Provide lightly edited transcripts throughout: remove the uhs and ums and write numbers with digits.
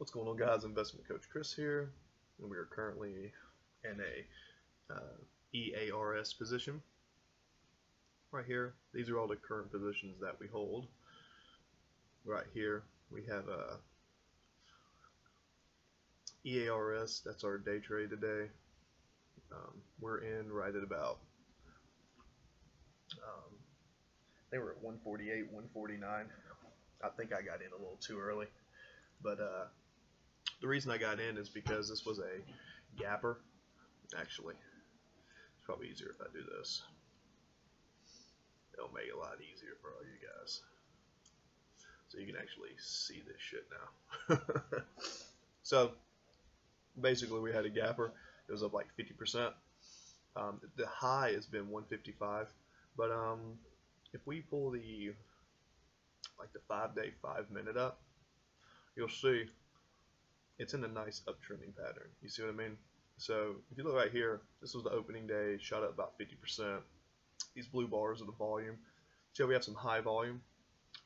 What's going on, guys? Investment Coach Chris here, and we are currently in a EARS position right here. These are all the current positions that we hold. Right here we have a EARS. That's our day trade today. We're in right at about they were at 148, 149. I think I got in a little too early, but the reason I got in is because this was a gapper. Actually, it's probably easier if I do this. It'll make it a lot easier for all you guys, so you can actually see this shit now. So basically, we had a gapper. It was up like 50%. The high has been 155, but if we pull the the 5-day 5-minute up, you'll see it's in a nice uptrending pattern. You see what I mean? So if you look right here, this was the opening day, shot up about 50%. These blue bars are the volume. So we have some high volume.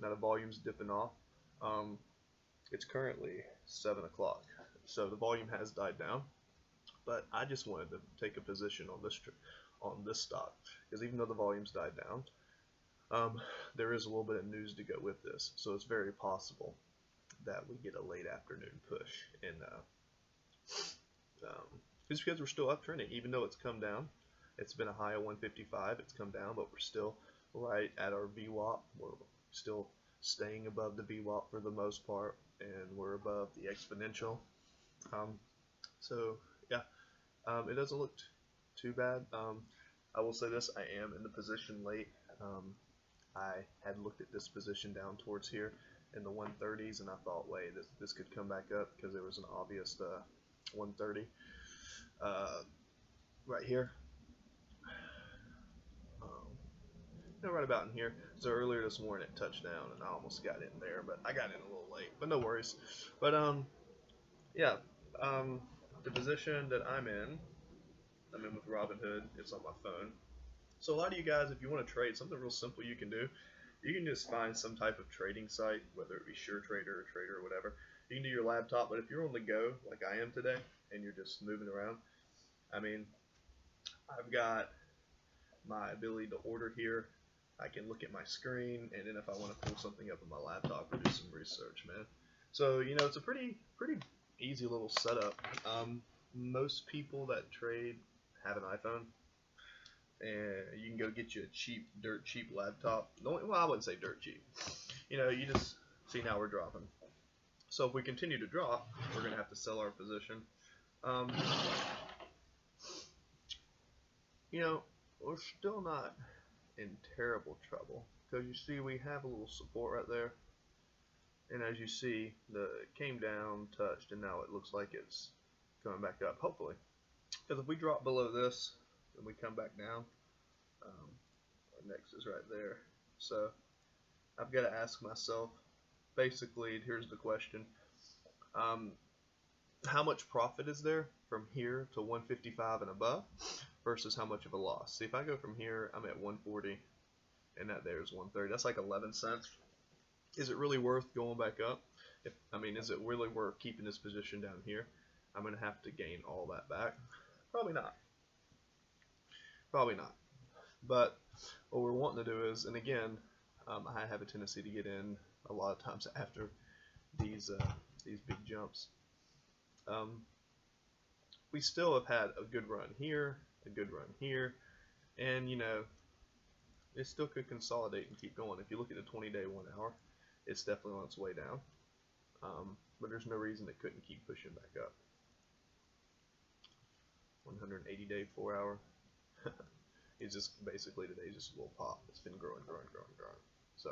Now the volume's dipping off. It's currently 7 o'clock, so the volume has died down. But I just wanted to take a position on this stock, because even though the volume's died down, there is a little bit of news to go with this, so it's very possible that we get a late afternoon push, and just because we're still uptrending, even though it's come down. It's been a high of 155, it's come down, but we're still right at our VWAP. We're still staying above the VWAP for the most part, and we're above the exponential. So yeah, it doesn't look too bad. I will say this, I am in the position late. I had looked at this position down towards here in the 130s, and I thought, wait, this could come back up, because there was an obvious 130 right here, you know, right about in here. So earlier this morning it touched down, and I almost got in there, but I got in a little late, but no worries. But yeah, the position that I'm in with Robinhood. It's on my phone. So a lot of you guys, if you want to trade, something real simple you can do, you can just find some type of trading site, whether it be SureTrader or Trader or whatever. You can do your laptop, but if you're on the go, like I am today, and you're just moving around, I mean, I've got my ability to order here. I can look at my screen, and then if I want to pull something up on my laptop or do some research, man. So, you know, it's a pretty easy little setup. Most people that trade have an iPhone. And you can go get you a dirt cheap laptop. Well, I wouldn't say dirt cheap. You know, you just see now we're dropping. So if we continue to drop, we're gonna have to sell our position. You know, we're still not in terrible trouble, because you see we have a little support right there, and as you see, it came down, touched, and now it looks like it's coming back up. Hopefully, because if we drop below this, and we come back down, our next is right there. So I've got to ask myself, basically, here's the question, how much profit is there from here to 155 and above versus how much of a loss? See, if I go from here, I'm at 140, and that there is 130. That's like 11 cents. Is it really worth going back up? Is it really worth keeping this position down here? I'm gonna have to gain all that back. Probably not, but what we're wanting to do is, and again, I have a tendency to get in a lot of times after these big jumps. We still have had a good run here, a good run here, and you know, it still could consolidate and keep going. If you look at the 20-day 1-hour, it's definitely on its way down, but there's no reason it couldn't keep pushing back up. 180-day 4-hour. It's just basically today's just a little pop. It's been growing. So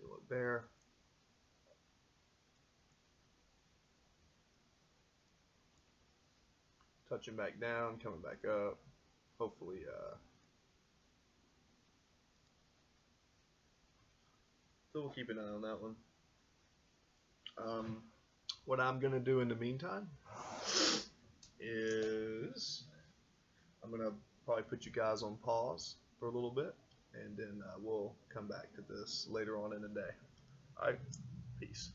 you look there. Touching back down, coming back up. Hopefully so we'll keep an eye on that one. What I'm gonna do in the meantime is I'm going to probably put you guys on pause for a little bit, and then we'll come back to this later on in the day. All right, peace.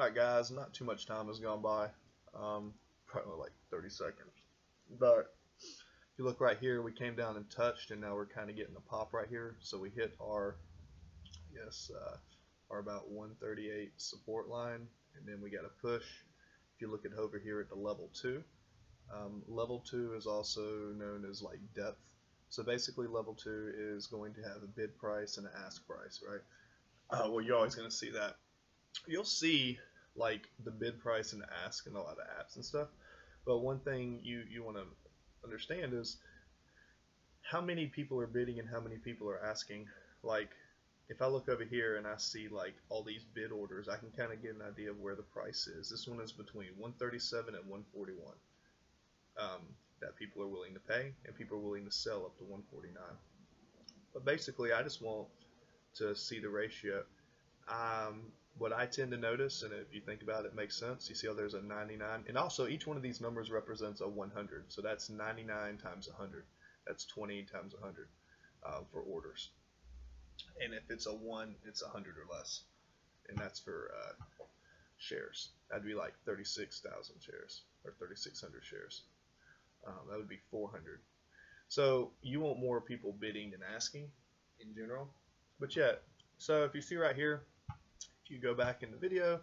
Alright guys, not too much time has gone by, probably like 30 seconds, but if you look right here, we came down and touched, and now we're kind of getting a pop right here, so we hit our, our about 138 support line, and then we got a push. If you look at over here at the level 2, level 2 is also known as like depth. So basically level 2 is going to have a bid price and an ask price, right? Well, you're always going to see that. You'll see like the bid price and the ask in a lot of apps and stuff, but one thing you want to understand is how many people are bidding and how many people are asking. Like if I look over here and I see like all these bid orders, I can kind of get an idea of where the price is. This one is between 137 and 141 that people are willing to pay, and people are willing to sell up to 149. But basically I just want to see the ratio. What I tend to notice, and if you think about it, it makes sense. You see how there's a 99, and also each one of these numbers represents a 100. So that's 99 times 100. That's 20 times 100 for orders. And if it's a 1, it's 100 or less, and that's for shares. That'd be like 36,000 shares or 3,600 shares. That would be 400. So you want more people bidding than asking in general. But yet, so if you see right here, you go back in the video,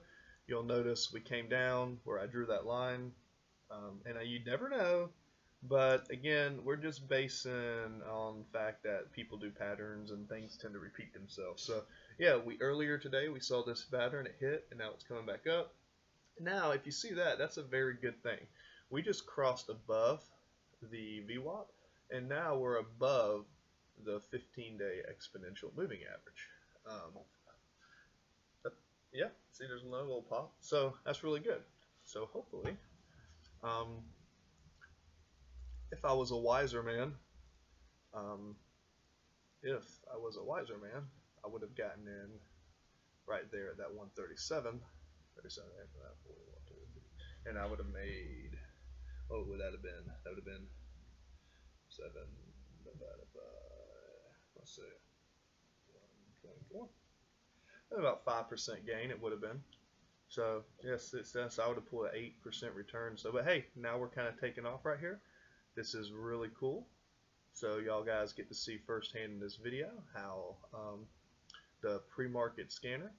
you'll notice we came down where I drew that line, and you never know, but again, we're just basing on the fact that people do patterns and things tend to repeat themselves. So yeah, earlier today we saw this pattern, it hit, and now it's coming back up. Now if you see that, that's a very good thing. We just crossed above the VWAP, and now we're above the 15-day exponential moving average. Yeah, see there's another little pop, so that's really good. So hopefully, if I was a wiser man, I would have gotten in right there at that 137, 37 after that, 41, 2, and I would have made, what would that have been? That would have been 7 divided by, let's see, 124. About 5% gain it would have been. So yes, I would have pulled an 8% return. So but hey, now we're kind of taking off right here. This is really cool. So y'all guys get to see firsthand in this video how the pre-market scanner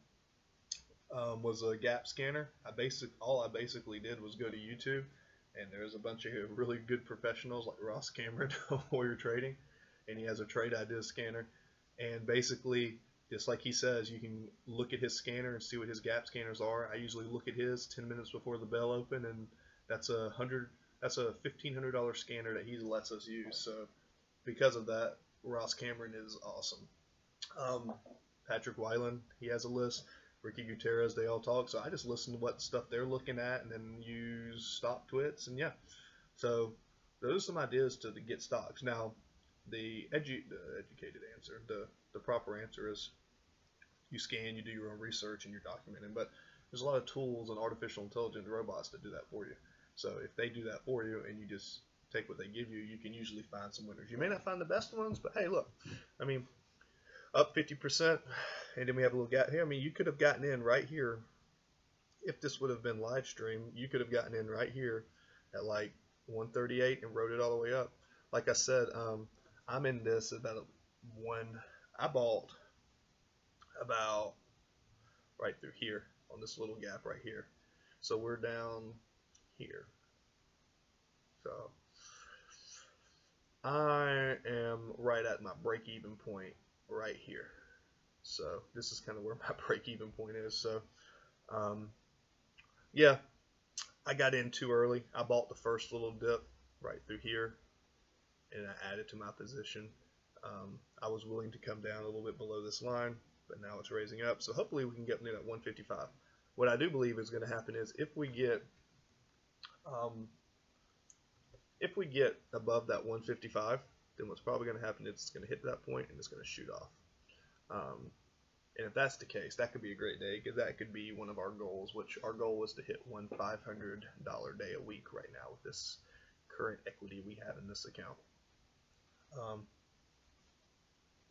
was a gap scanner. All I basically did was go to YouTube, and there's a bunch of really good professionals like Ross Cameron of Warrior Trading, and he has a Trade Idea scanner, and basically, just like he says, you can look at his scanner and see what his gap scanners are. I usually look at his 10 minutes before the bell open, and that's a $1,500 scanner that he lets us use. So because of that, Ross Cameron is awesome. Patrick Wyland, he has a list. Ricky Gutierrez, they all talk. So I just listen to what stuff they're looking at, and then use StockTwits, and yeah. So those are some ideas to get stocks. Now the educated answer, the proper answer is you scan, you do your own research, and you're documenting. But there's a lot of tools and artificial intelligent robots that do that for you. So if they do that for you and you just take what they give you, you can usually find some winners. You may not find the best ones, but hey, look, I mean, up 50%, and then we have a little gap here. I mean, you could have gotten in right here. If this would have been live stream, you could have gotten in right here at like 138 and rode it all the way up. Like I said, I'm in this about I bought about right through here on this little gap right here. So we're down here. So I am right at my break-even point right here. So this is kind of where my break-even point is. So yeah, I got in too early. I bought the first little dip right through here, and I added to my position. I was willing to come down a little bit below this line, but now it's raising up. So hopefully we can get near that 155. What I do believe is going to happen is if we get above that 155, then what's probably going to happen is it's going to hit that point and it's going to shoot off. And if that's the case, that could be a great day, because that could be one of our goals, which our goal was to hit one $500 day a week right now with this current equity we have in this account.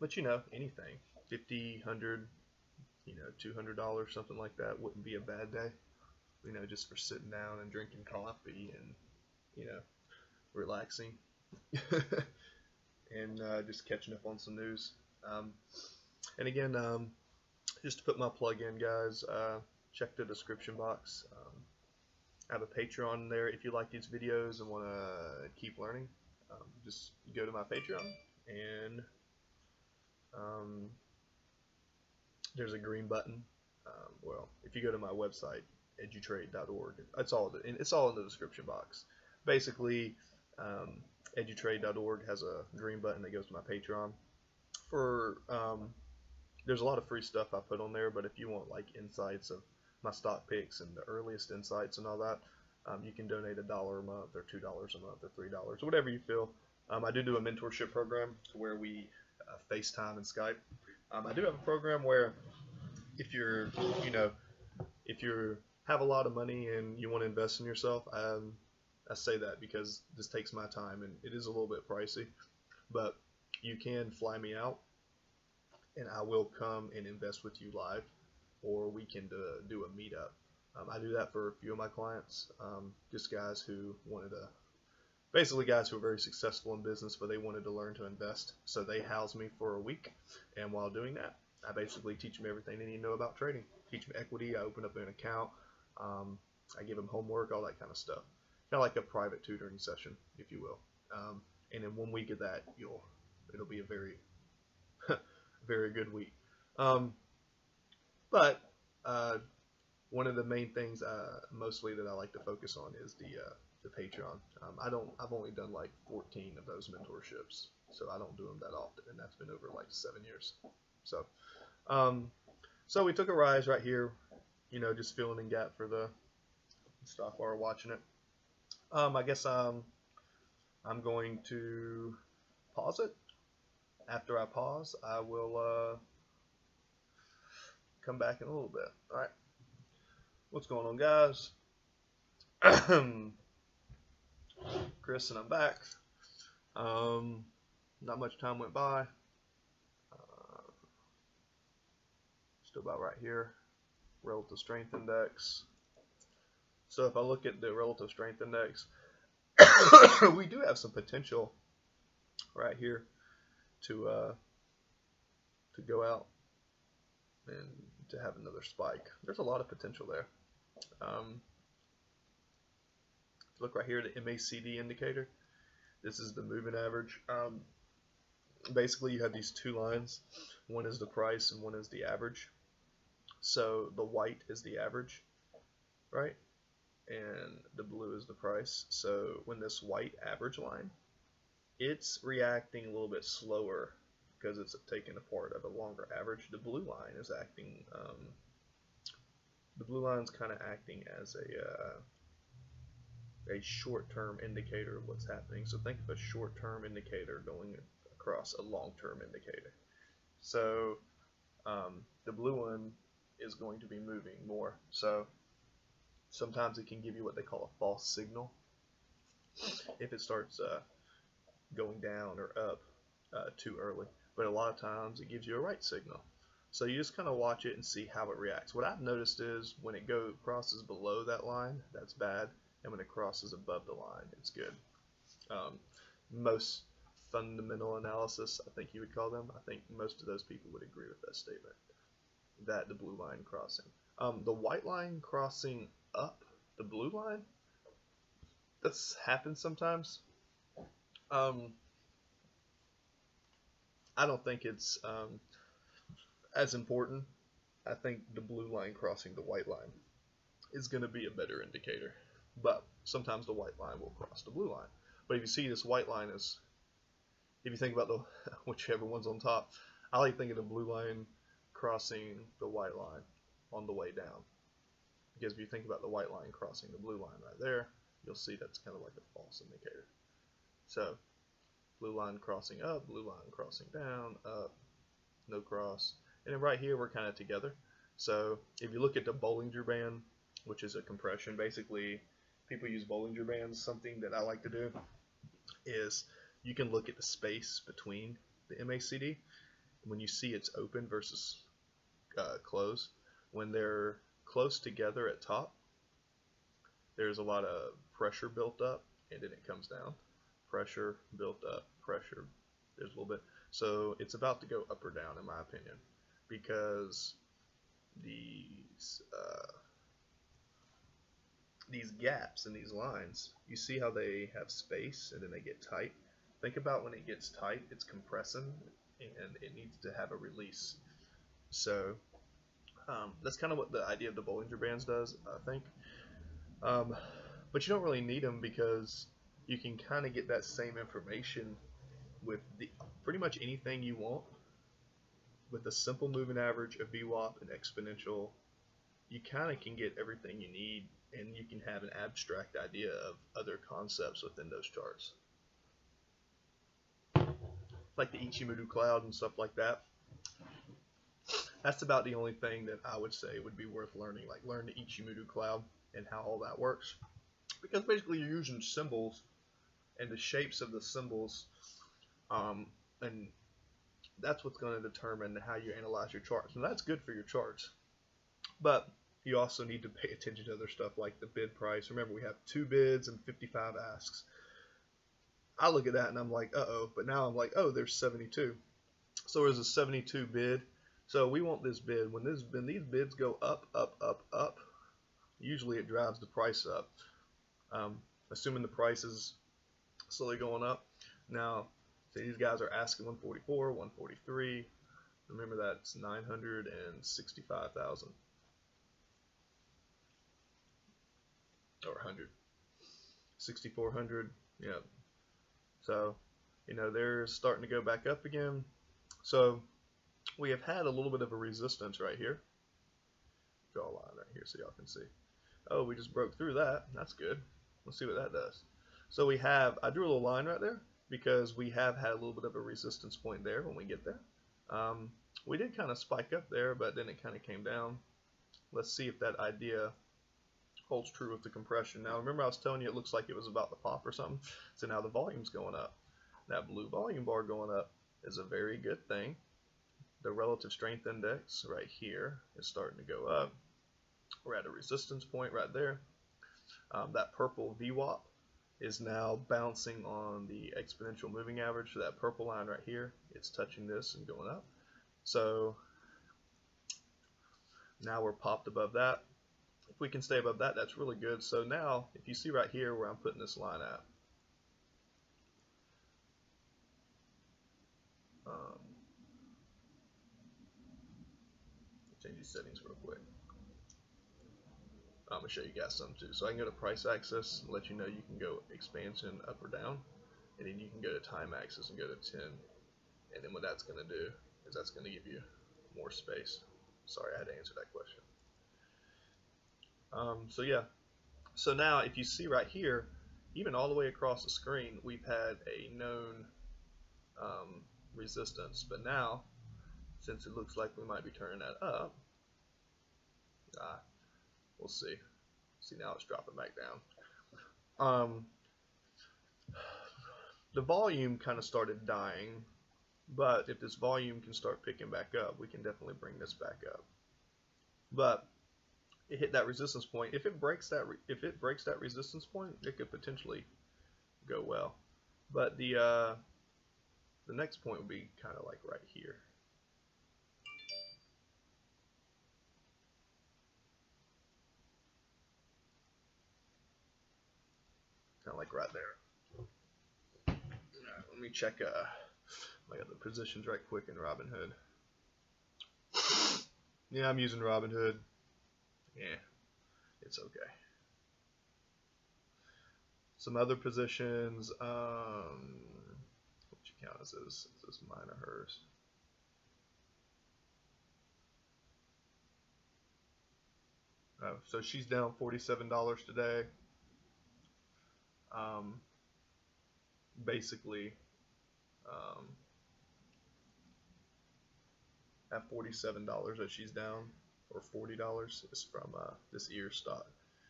But you know, anything, $50, $100, $200, something like that wouldn't be a bad day. you know, just for sitting down and drinking coffee and, you know, relaxing and just catching up on some news. And again, just to put my plug in, guys, check the description box. I have a Patreon there. If you like these videos and want to keep learning, just go to my Patreon, and there's a green button. Well, if you go to my website, edutrade.org, it's all in the description box. Basically, edutrade.org has a green button that goes to my Patreon. There's a lot of free stuff I put on there, but if you want like insights of my stock picks and the earliest insights and all that, you can donate $1 a month or $2 a month or $3, whatever you feel. I do a mentorship program where we FaceTime and Skype. I do have a program where if you're, you know, if you have a lot of money and you want to invest in yourself, I say that because this takes my time and it is a little bit pricey, but you can fly me out and I will come and invest with you live, or we can do a meetup. I do that for a few of my clients, just guys who wanted to, basically guys who are very successful in business, but they wanted to learn to invest. So they house me for a week, and while doing that, I basically teach them everything they need to know about trading. Teach them equity, I open up an account, I give them homework, all that kind of stuff. Kind of like a private tutoring session, if you will. And in 1 week of that, it'll be a very, very good week. But one of the main things, mostly that I like to focus on is the Patreon. I've only done like 14 of those mentorships, so I don't do them that often, and that's been over like 7 years. So, so we took a rise right here, you know, just filling in gap for the stock while we're watching it. I guess I'm going to pause it. After I pause, I will come back in a little bit. All right, what's going on, guys? Chris and I'm back. Not much time went by. Still about right here. Relative strength index. So if I look at the relative strength index, we do have some potential right here to go out and to have another spike. There's a lot of potential there. Look right here at the MACD indicator. This is the moving average. Basically, you have these two lines. One is the price and one is the average. So the white is the average, right? And the blue is the price. So when this white average line, it's reacting a little bit slower because it's taken a part of a longer average. The blue line is acting, the blue line's kind of acting as a short-term indicator of what's happening. So think of a short-term indicator going across a long-term indicator. So the blue one is going to be moving more. So sometimes it can give you what they call a false signal. If it starts going down or up too early. But a lot of times it gives you a right signal. So you just kind of watch it and see how it reacts. What I've noticed is when it crosses below that line, that's bad. And when it crosses above the line, it's good. Most fundamental analysis, I think you would call them, I think most of those people would agree with that statement, that the blue line crossing. The white line crossing up the blue line, that's happened sometimes. I don't think it's as important. I think the blue line crossing the white line is going to be a better indicator. But sometimes the white line will cross the blue line. But if you see this white line is, if you think about the whichever one's on top, I like thinking the blue line crossing the white line on the way down. Because if you think about the white line crossing the blue line right there, you'll see that's kind of like a false indicator. So blue line crossing up, blue line crossing down, up, no cross. And then right here we're kind of together. So if you look at the Bollinger Band, which is a compression, basically people use Bollinger Bands. Something that I like to do is you can look at the space between the MACD. When you see it's open versus closed, when they're close together at top, there's a lot of pressure built up and then it comes down. Pressure built up, pressure, there's a little bit. So it's about to go up or down in my opinion, because these gaps in these lines, you see how they have space and then they get tight. Think about when it gets tight, it's compressing and it needs to have a release. So that's kind of what the idea of the Bollinger Bands does, I think. But you don't really need them because you can kind of get that same information with the, pretty much anything you want with a simple moving average, a VWAP, an exponential. You kind of can get everything you need, and you can have an abstract idea of other concepts within those charts, like the Ichimoku Cloud and stuff like that. That's about the only thing that I would say would be worth learning, like learn the Ichimoku Cloud and how all that works, because basically you're using symbols and the shapes of the symbols, and that's what's going to determine how you analyze your charts. And that's good for your charts, but you also need to pay attention to other stuff like the bid price. Remember, we have 2 bids and 55 asks. I look at that and I'm like, uh-oh, but now I'm like, oh, there's 72. So there's a 72 bid. So we want this bid. When these bids go up, up, up, up, usually it drives the price up, assuming the price is slowly going up. Now, see, these guys are asking 144, 143. Remember, that's 965,000 or 100, 6,400. Yeah. So, you know, they're starting to go back up again. So we have had a little bit of a resistance right here. Draw a line right here so y'all can see. Oh, we just broke through that. That's good. Let's see what that does. So we have, I drew a little line right there because we have had a little bit of a resistance point there when we get there. We did kind of spike up there, but then it kind of came down. Let's see if that idea holds true with the compression. Now, remember I was telling you it looks like it was about to pop or something. So now the volume's going up. That blue volume bar going up is a very good thing. The relative strength index right here is starting to go up. We're at a resistance point right there. That purple VWAP is now bouncing on the exponential moving average. So that purple line right here, it's touching this and going up. So now we're popped above that. If we can stay above that, that's really good. So now, if you see right here where I'm putting this line at, change these settings real quick. I'm going to show you guys some too. So I can go to price axis and let you know you can go expansion up or down, and then you can go to time axis and go to 10. And then what that's going to do is that's going to give you more space. Sorry, I had to answer that question. So yeah, so now if you see right here, even all the way across the screen, we've had a known resistance, but now since it looks like we might be turning that up, we'll see. See, now it's dropping back down. The volume kind of started dying, but if this volume can start picking back up, we can definitely bring this back up. But it hit that resistance point. If it breaks that, resistance point, it could potentially go well. But the next point would be kind of like right here. Kind of like right there. All right, let me check my other positions right quick in Robinhood. Yeah, I'm using Robinhood. Yeah, it's okay. Some other positions, what you count is this mine or hers? Oh, so she's down $47 today. Basically, at $47 that she's down, or $40 is from this EARS stock.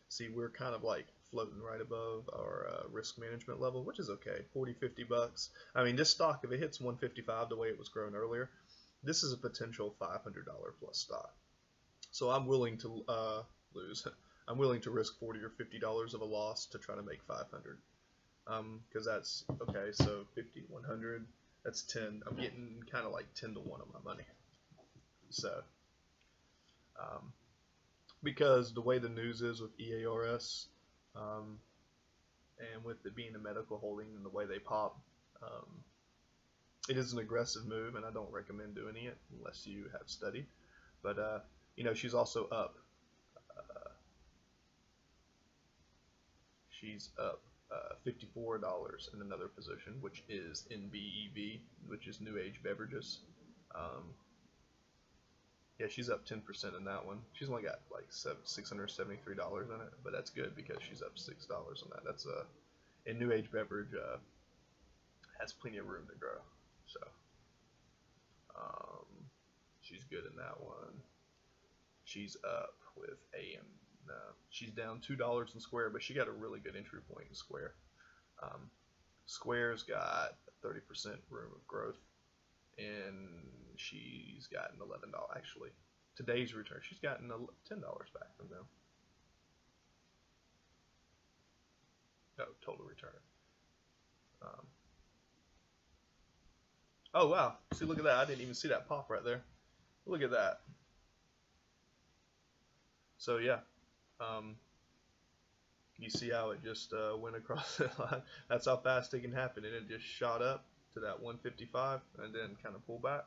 See, we're kind of like floating right above our risk management level, which is okay. 40, 50 bucks. I mean, this stock, if it hits 155 the way it was growing earlier, this is a potential $500 plus stock. So I'm willing to lose. I'm willing to risk $40 or $50 of a loss to try to make 500, because that's okay. So 50, 100, that's 10. I'm getting kind of like 10 to 1 of my money. So, because the way the news is with EARS, and with it being a medical holding and the way they pop, it is an aggressive move, and I don't recommend doing it unless you have studied. But you know, she's also up. She's up $54 in another position, which is NBEV, which is New Age Beverages. Yeah, she's up 10% in that one. She's only got like $673 in it, but that's good because she's up $6 on that. That's a, and New Age Beverage has plenty of room to grow. So she's good in that one. She's up with AMD. She's down $2 in Square, but she got a really good entry point in Square. Square's got 30% room of growth, and she's gotten $11. Actually, today's return, she's gotten $10 back from them. No, total return. Oh wow! See, look at that. I didn't even see that pop right there. Look at that. So yeah. You see how it just went across that line? That's how fast it can happen, and it just shot up to that 155 and then kind of pulled back.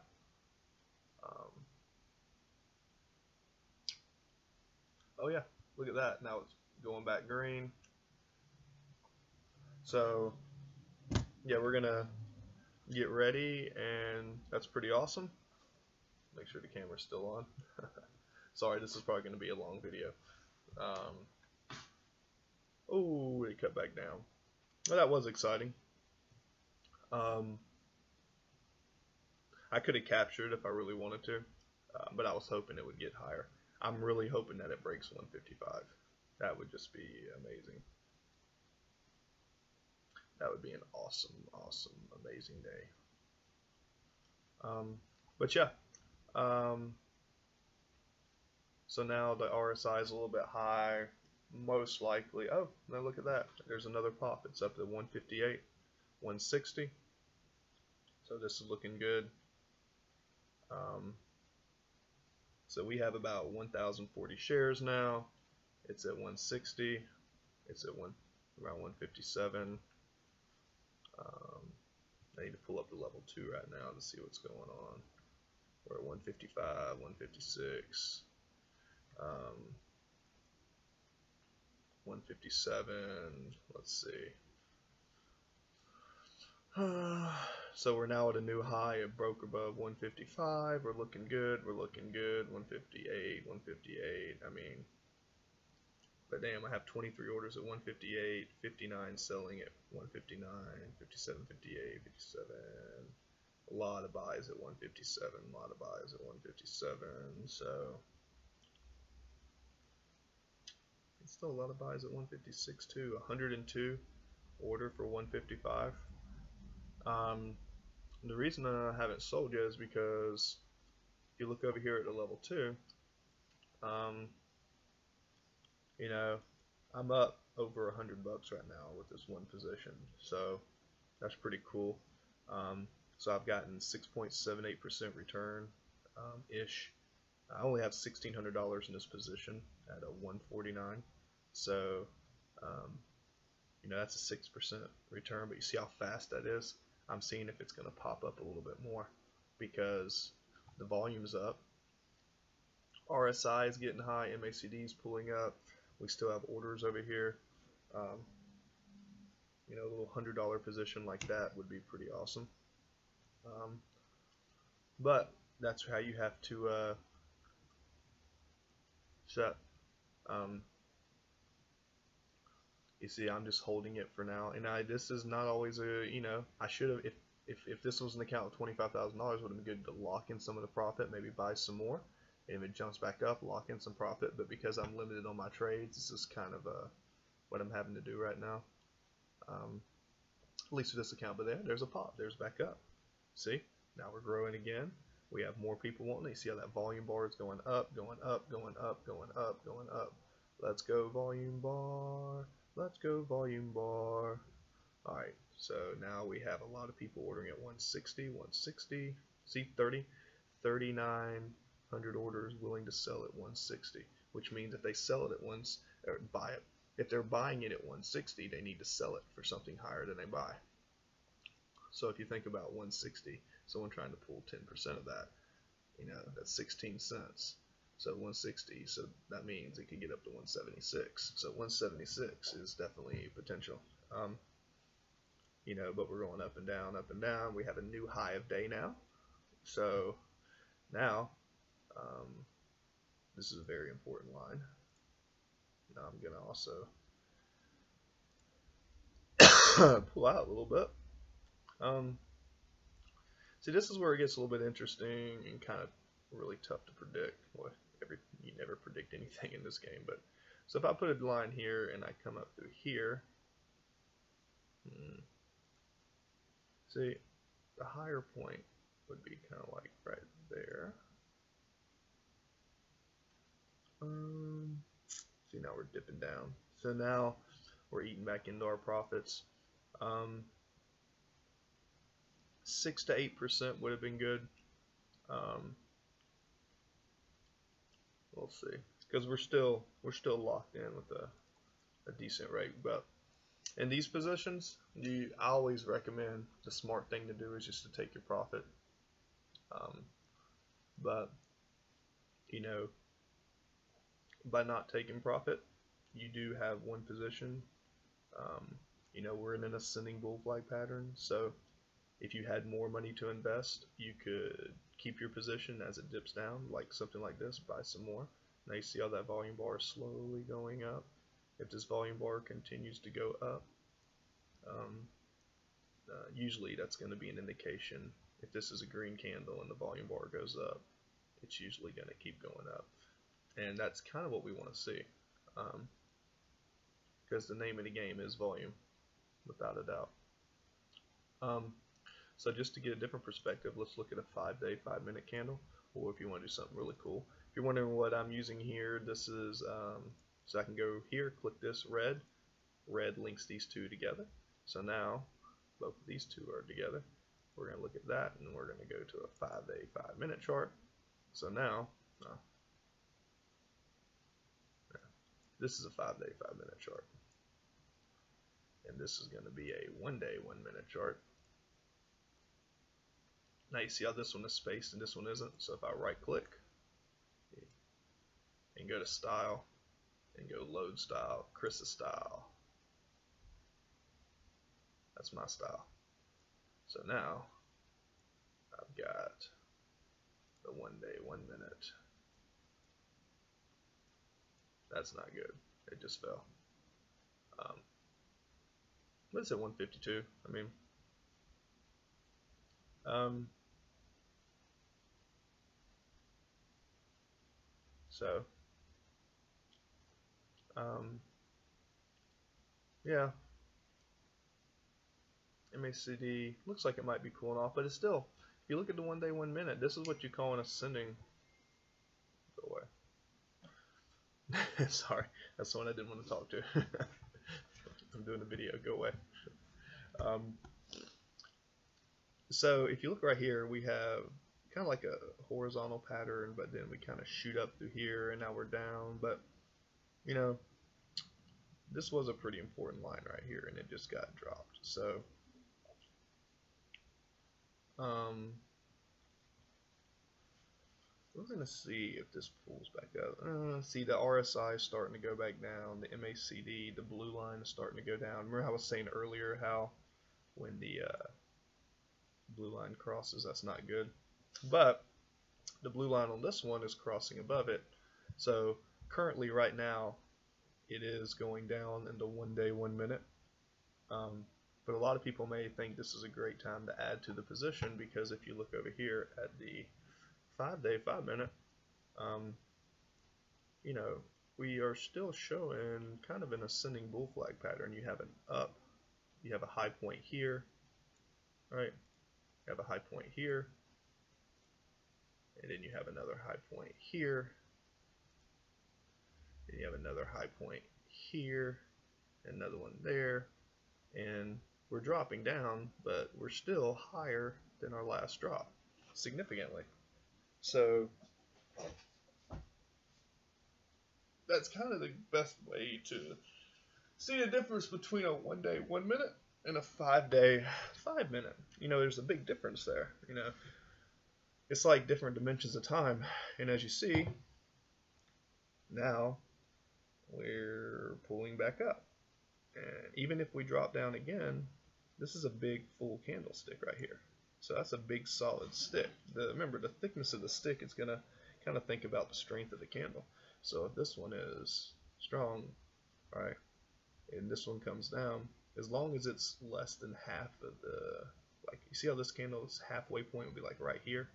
Oh yeah, look at that, now it's going back green. So yeah, we're gonna get ready, and that's pretty awesome. Make sure the camera's still on. Sorry, this is probably gonna be a long video. Oh, it cut back down. Well, that was exciting. I could have captured if I really wanted to, but I was hoping it would get higher. I'm really hoping that it breaks 155. That would just be amazing. That would be an awesome, awesome, amazing day. But yeah. So now the RSI is a little bit high, most likely. Oh, now look at that. There's another pop. It's up to 158, 160. So this is looking good. So we have about 1,040 shares now. It's at 160. It's at around 157. I need to pull up to level 2 right now to see what's going on. We're at 155, 156. 157, let's see. So we're now at a new high. It broke above 155. We're looking good. We're looking good. 158, 158. I mean, but damn, I have 23 orders at 158, 59 selling at 159, 57, 58, 57. A lot of buys at 157, a lot of buys at 157. So it's still a lot of buys at 156 too. 102 order for 155. The reason I haven't sold yet is because if you look over here at the level 2, you know, I'm up over $100 right now with this one position, so that's pretty cool. So I've gotten 6.78% return ish. I only have $1,600 in this position at a 149, so you know, that's a 6% return. But you see how fast that is. I'm seeing if it's going to pop up a little bit more because the volume's up. RSI is getting high. MACD is pulling up. We still have orders over here. You know, a little $100 position like that would be pretty awesome. But that's how you have to. So, you see, I'm just holding it for now, and this is not always a, you know, I should have, if this was an account with $25,000, it would have been good to lock in some of the profit, maybe buy some more, and if it jumps back up, lock in some profit. But because I'm limited on my trades, this is kind of what I'm having to do right now, at least for this account. But there's a pop, there's back up. See, now we're growing again. We have more people wanting it. You see how that volume bar is going up, going up, going up, going up, going up. Let's go volume bar. Let's go volume bar. All right, so now we have a lot of people ordering at 160, 160, see 30, 3,900 orders willing to sell at 160, which means if they sell it at once, or buy it, if they're buying it at 160, they need to sell it for something higher than they buy. So if you think about 160, someone trying to pull 10% of that, you know, that's 16 cents. So 160, so that means it could get up to 176. So 176 is definitely potential. You know, but we're going up and down, up and down. We have a new high of day now. So now, this is a very important line. Now I'm gonna also pull out a little bit. See, this is where it gets a little bit interesting and kind of really tough to predict. Boy, you never predict anything in this game. But so if I put a line here and I come up through here, see, the higher point would be kind of like right there. See, now we're dipping down. So now we're eating back into our profits. 6 to 8% would have been good. We'll see, because we're still locked in with a decent rate. But in these positions, I always recommend the smart thing to do is just to take your profit. But you know, by not taking profit, you do have one position. You know, we're in an ascending bull flag pattern, so if you had more money to invest, you could keep your position as it dips down, like something like this, buy some more. Now you see how that volume bar is slowly going up. If this volume bar continues to go up, usually that's going to be an indication. If this is a green candle and the volume bar goes up, it's usually going to keep going up. And that's kind of what we want to see, because the name of the game is volume, without a doubt. So just to get a different perspective, let's look at a 5-day, 5-minute candle, or if you want to do something really cool. If you're wondering what I'm using here, this is, so I can go here, click this red. Red links these two together. So now both of these two are together. We're going to look at that, and we're going to go to a 5-day, 5-minute chart. So now, this is a 5-day, 5-minute chart. And this is going to be a 1-day, 1-minute chart. Now you see how this one is spaced and this one isn't. So if I right click and go to style and go load style, Chris's style. That's my style. So now I've got the 1-day, 1-minute. That's not good. It just fell. Let's at 152. I mean, yeah, MACD looks like it might be cooling off, but it's still, if you look at the 1-day, 1-minute, this is what you call an ascending, go away, sorry, that's the one I didn't want to talk to, I'm doing a video, go away, so if you look right here, we have kind of like a horizontal pattern, but then we kind of shoot up through here, and now we're down. But you know, this was a pretty important line right here, and it just got dropped. So we're gonna see if this pulls back up. See, the RSI is starting to go back down. The MACD, the blue line, is starting to go down. Remember how I was saying earlier how when the blue line crosses, that's not good. But the blue line on this one is crossing above it. So currently right now it is going down into 1-day, 1-minute. But a lot of people may think this is a great time to add to the position, because if you look over here at the 5-day, 5-minute, you know, we are still showing kind of an ascending bull flag pattern. You have an up, you have a high point here, right? You have a high point here, and then you have another high point here, and you have another high point here, another one there, and we're dropping down, but we're still higher than our last drop significantly. So that's kind of the best way to see the difference between a 1 day, 1 minute and a 5 day, 5 minute. You know, there's a big difference there. You know, it's like different dimensions of time. And as you see, now we're pulling back up. And even if we drop down again, this is a big full candlestick right here. So that's a big solid stick. Remember, the thickness of the stick is going to kind of think about the strength of the candle. So if this one is strong, right, and this one comes down, as long as it's less than half of the, like, you see how this candle's halfway point would be like right here?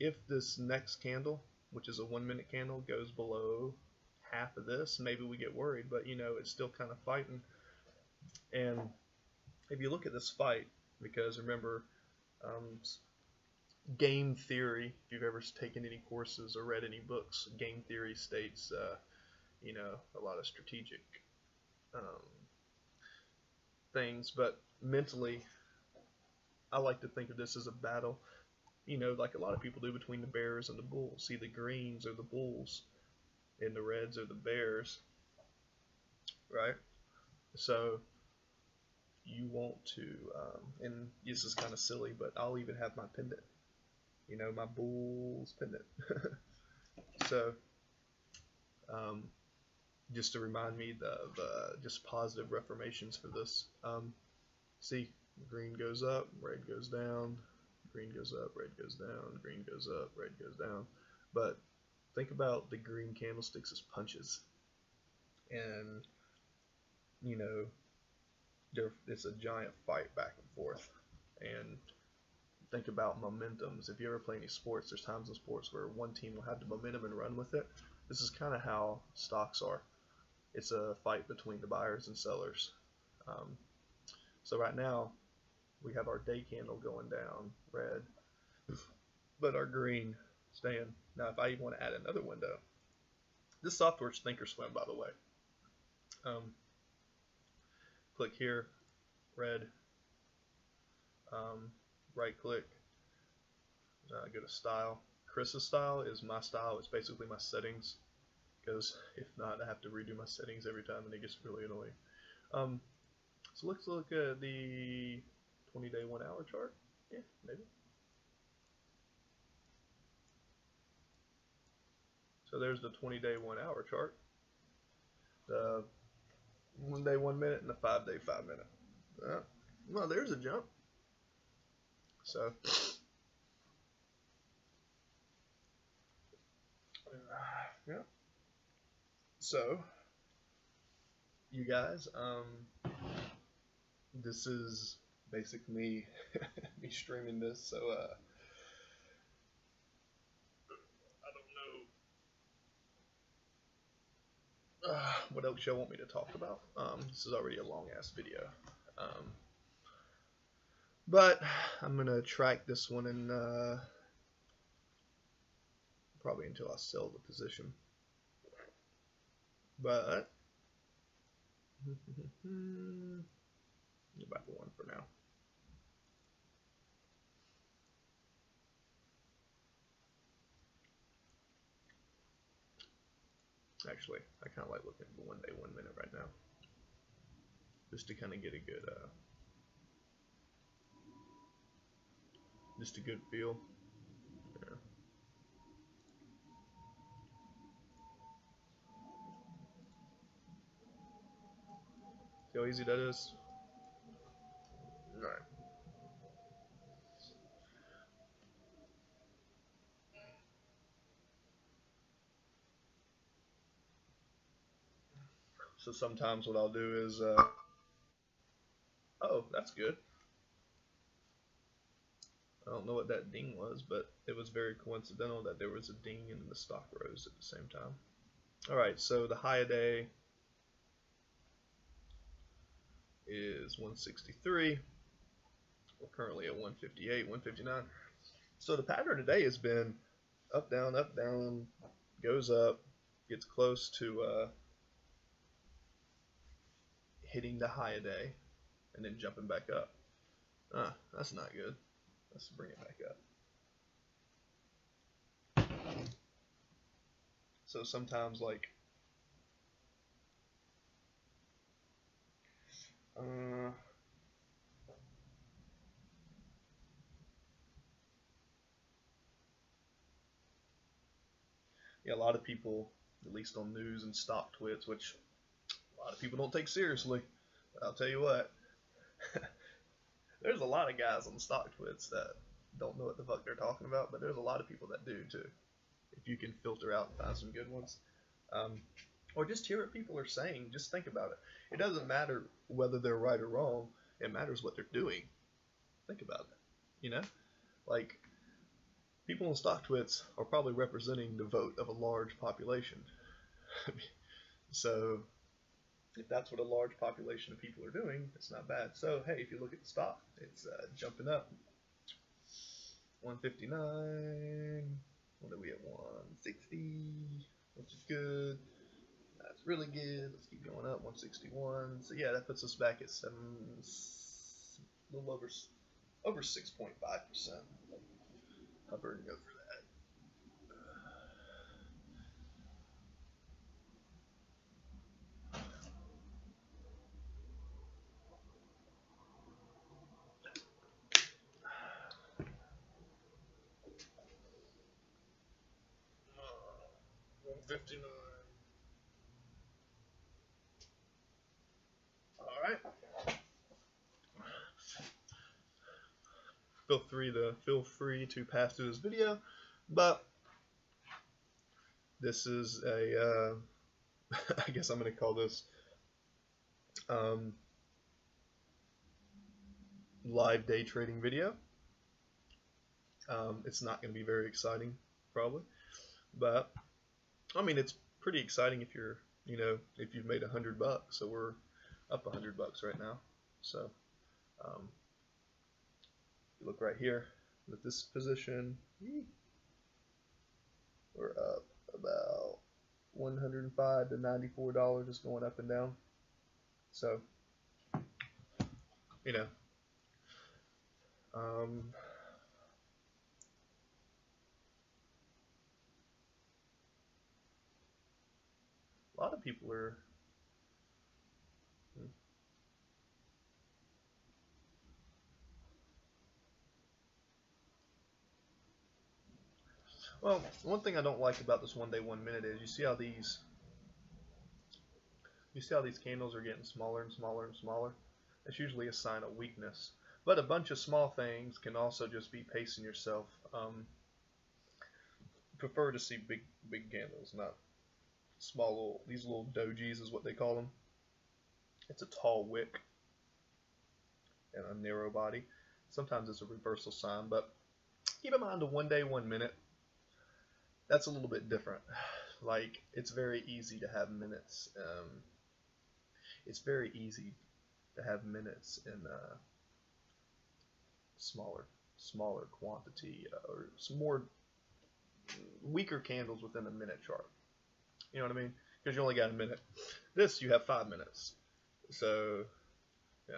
If this next candle, which is a 1 minute candle, goes below half of this, maybe we get worried, but you know, it's still kind of fighting. And if you look at this fight, because remember, game theory, if you've ever taken any courses or read any books, game theory states, you know, a lot of strategic things, but mentally, I like to think of this as a battle, you know, like a lot of people do between the bears and the bulls. See, the greens are the bulls, and the reds are the bears, right? So you want to, and this is kind of silly, but I'll even have my pendant, you know, my bull's pendant. So just to remind me of just positive reformations for this. See, green goes up, red goes down, green goes up, red goes down, green goes up, red goes down. But think about the green candlesticks as punches, and you know, it's a giant fight back and forth. And think about momentums. If you ever play any sports, there's times in sports where one team will have the momentum and run with it. This is kind of how stocks are. It's a fight between the buyers and sellers. So right now we have our day candle going down, red, but our green staying. Now if I even want to add another window, this software's Thinkorswim, by the way. Click here, red, right click, go to style. Chris's style is my style. It's basically my settings, because if not, I have to redo my settings every time and it gets really annoying. So let's look at the 20-day 1 hour chart. Yeah, maybe. So there's the 20-day 1 hour chart, the 1 day 1 minute, and the 5 day 5 minute. Well, there's a jump. So yeah, so you guys, this is basically me, me streaming this. So I don't know what else y'all want me to talk about. This is already a long ass video, but I'm gonna track this one and probably until I sell the position. But go back to one for now. Actually, I kind of like looking at the 1 day, 1 minute right now, just to kind of get a good, just a good feel. Yeah. See how easy that is? All right. So sometimes what I'll do is, oh, that's good. I don't know what that ding was, but it was very coincidental that there was a ding and the stock rose at the same time. All right, so the high a day is 163. We're currently at 158, 159. So the pattern today has been up, down, goes up, gets close to hitting the high a day, and then jumping back up. That's not good. Let's bring it back up. So sometimes, like, yeah, a lot of people, at least on news and StockTwits, which a lot of people don't take seriously, but I'll tell you what, there's a lot of guys on StockTwits that don't know what the fuck they're talking about, but there's a lot of people that do too, if you can filter out and find some good ones. Or just hear what people are saying. Just think about it. It doesn't matter whether they're right or wrong. It matters what they're doing. Think about it. You know? Like, people on StockTwits are probably representing the vote of a large population. So, if that's what a large population of people are doing, it's not bad. So, hey, if you look at the stock, it's jumping up. 159. What are we at? 160. Which is good. That's really good. Let's keep going up. 161. So yeah, that puts us back at a little over 6.5%. Hover and go for that. $159. Feel free to pass through this video, but this is a I guess I'm gonna call this live day trading video. It's not gonna be very exciting probably, but I mean it's pretty exciting if you're, you know, if you've made $100. So we're up $100 right now. So look right here at this position, we're up about $105 to $94, just going up and down. So, you know, a lot of people are. Well, one thing I don't like about this 1 day 1 minute is you see how these candles are getting smaller and smaller and smaller. That's usually a sign of weakness. But a bunch of small things can also just be pacing yourself. Prefer to see big candles, not small little, these little dojis is what they call them. It's a tall wick and a narrow body. Sometimes it's a reversal sign, but keep in mind the 1 day 1 minute. That's a little bit different. Like, it's very easy to have minutes. It's very easy to have minutes in smaller quantity or some more weaker candles within a minute chart. You know what I mean? Because you only got a minute. This, you have 5 minutes. So, yeah.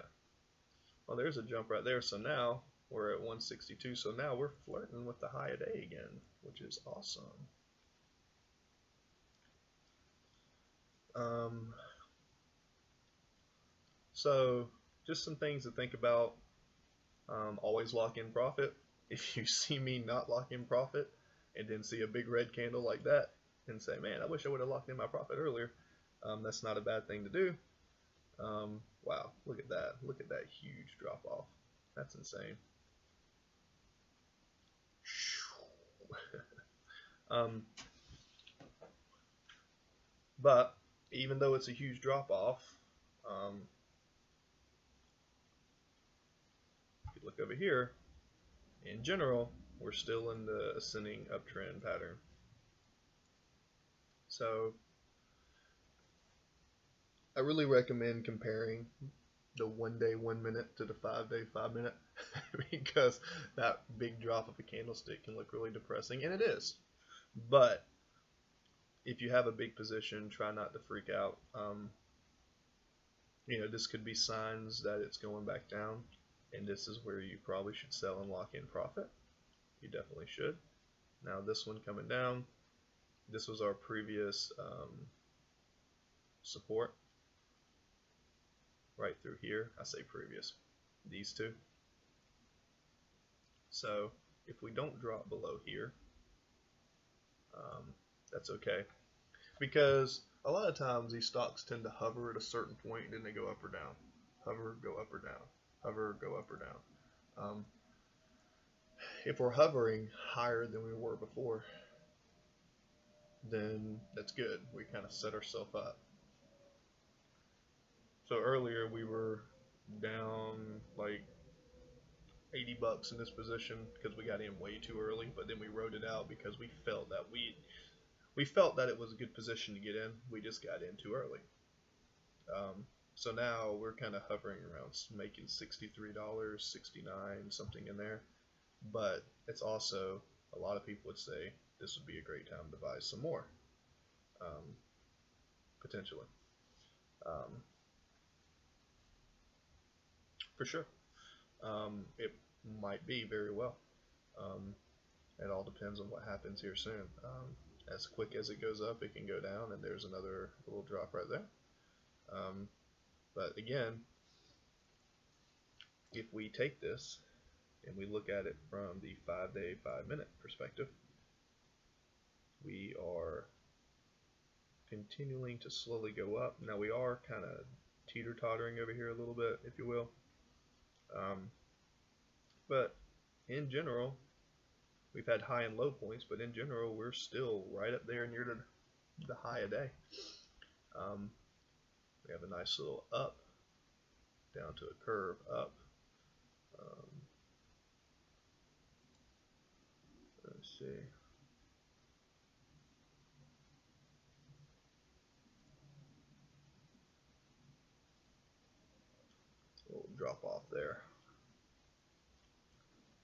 Well, there's a jump right there. So now we're at 162. So now we're flirting with the high of day again, which is awesome. So just some things to think about. Always lock in profit. If you see me not lock in profit and then see a big red candle like that and say, man, I wish I would have locked in my profit earlier, that's not a bad thing to do. Wow, look at that. Look at that huge drop off. That's insane. But even though it's a huge drop off, if you look over here, in general, we're still in the ascending uptrend pattern. So I really recommend comparing the 1 day 1 minute to the 5 day 5 minute because that big drop of a candlestick can look really depressing, and it is. But if you have a big position, try not to freak out. You know, this could be signs that it's going back down, and this is where you probably should sell and lock in profit. You definitely should. Now this one coming down, this was our previous support right through here. I say previous, these two. So if we don't drop below here, that's okay, because a lot of times these stocks tend to hover at a certain point, and then they go up or down, hover, go up or down, hover, go up or down. If we're hovering higher than we were before, then that's good. We kind of set ourselves up. So earlier we were down like $80 in this position because we got in way too early, but then we rode it out because we felt that it was a good position to get in. We just got in too early. So now we're kind of hovering around making $63, $69, something in there. But it's also, a lot of people would say this would be a great time to buy some more, potentially, for sure. It might be very well. It all depends on what happens here soon. As quick as it goes up, it can go down, and there's another little drop right there. But again, if we take this and we look at it from the 5-day, 5-minute perspective, we are continuing to slowly go up. Now we are kind of teeter-tottering over here a little bit, if you will. But in general, we've had high and low points, but in general, we're still right up there near the high a day. We have a nice little up, down to a curve, up. Let's see. Little drop off there.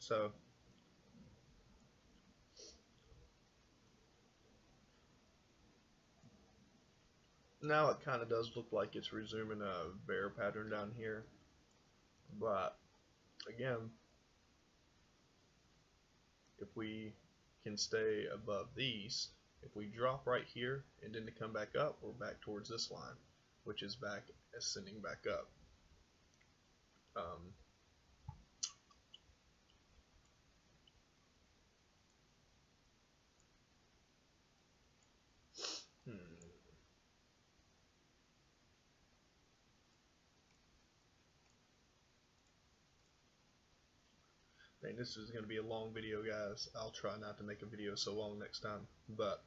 So now it kind of does look like it's resuming a bear pattern down here, but again, if we can stay above these, if we drop right here and then to come back up, we're back towards this line, which is back ascending back up. Man, this is going to be a long video, guys. I'll try not to make a video so long next time, but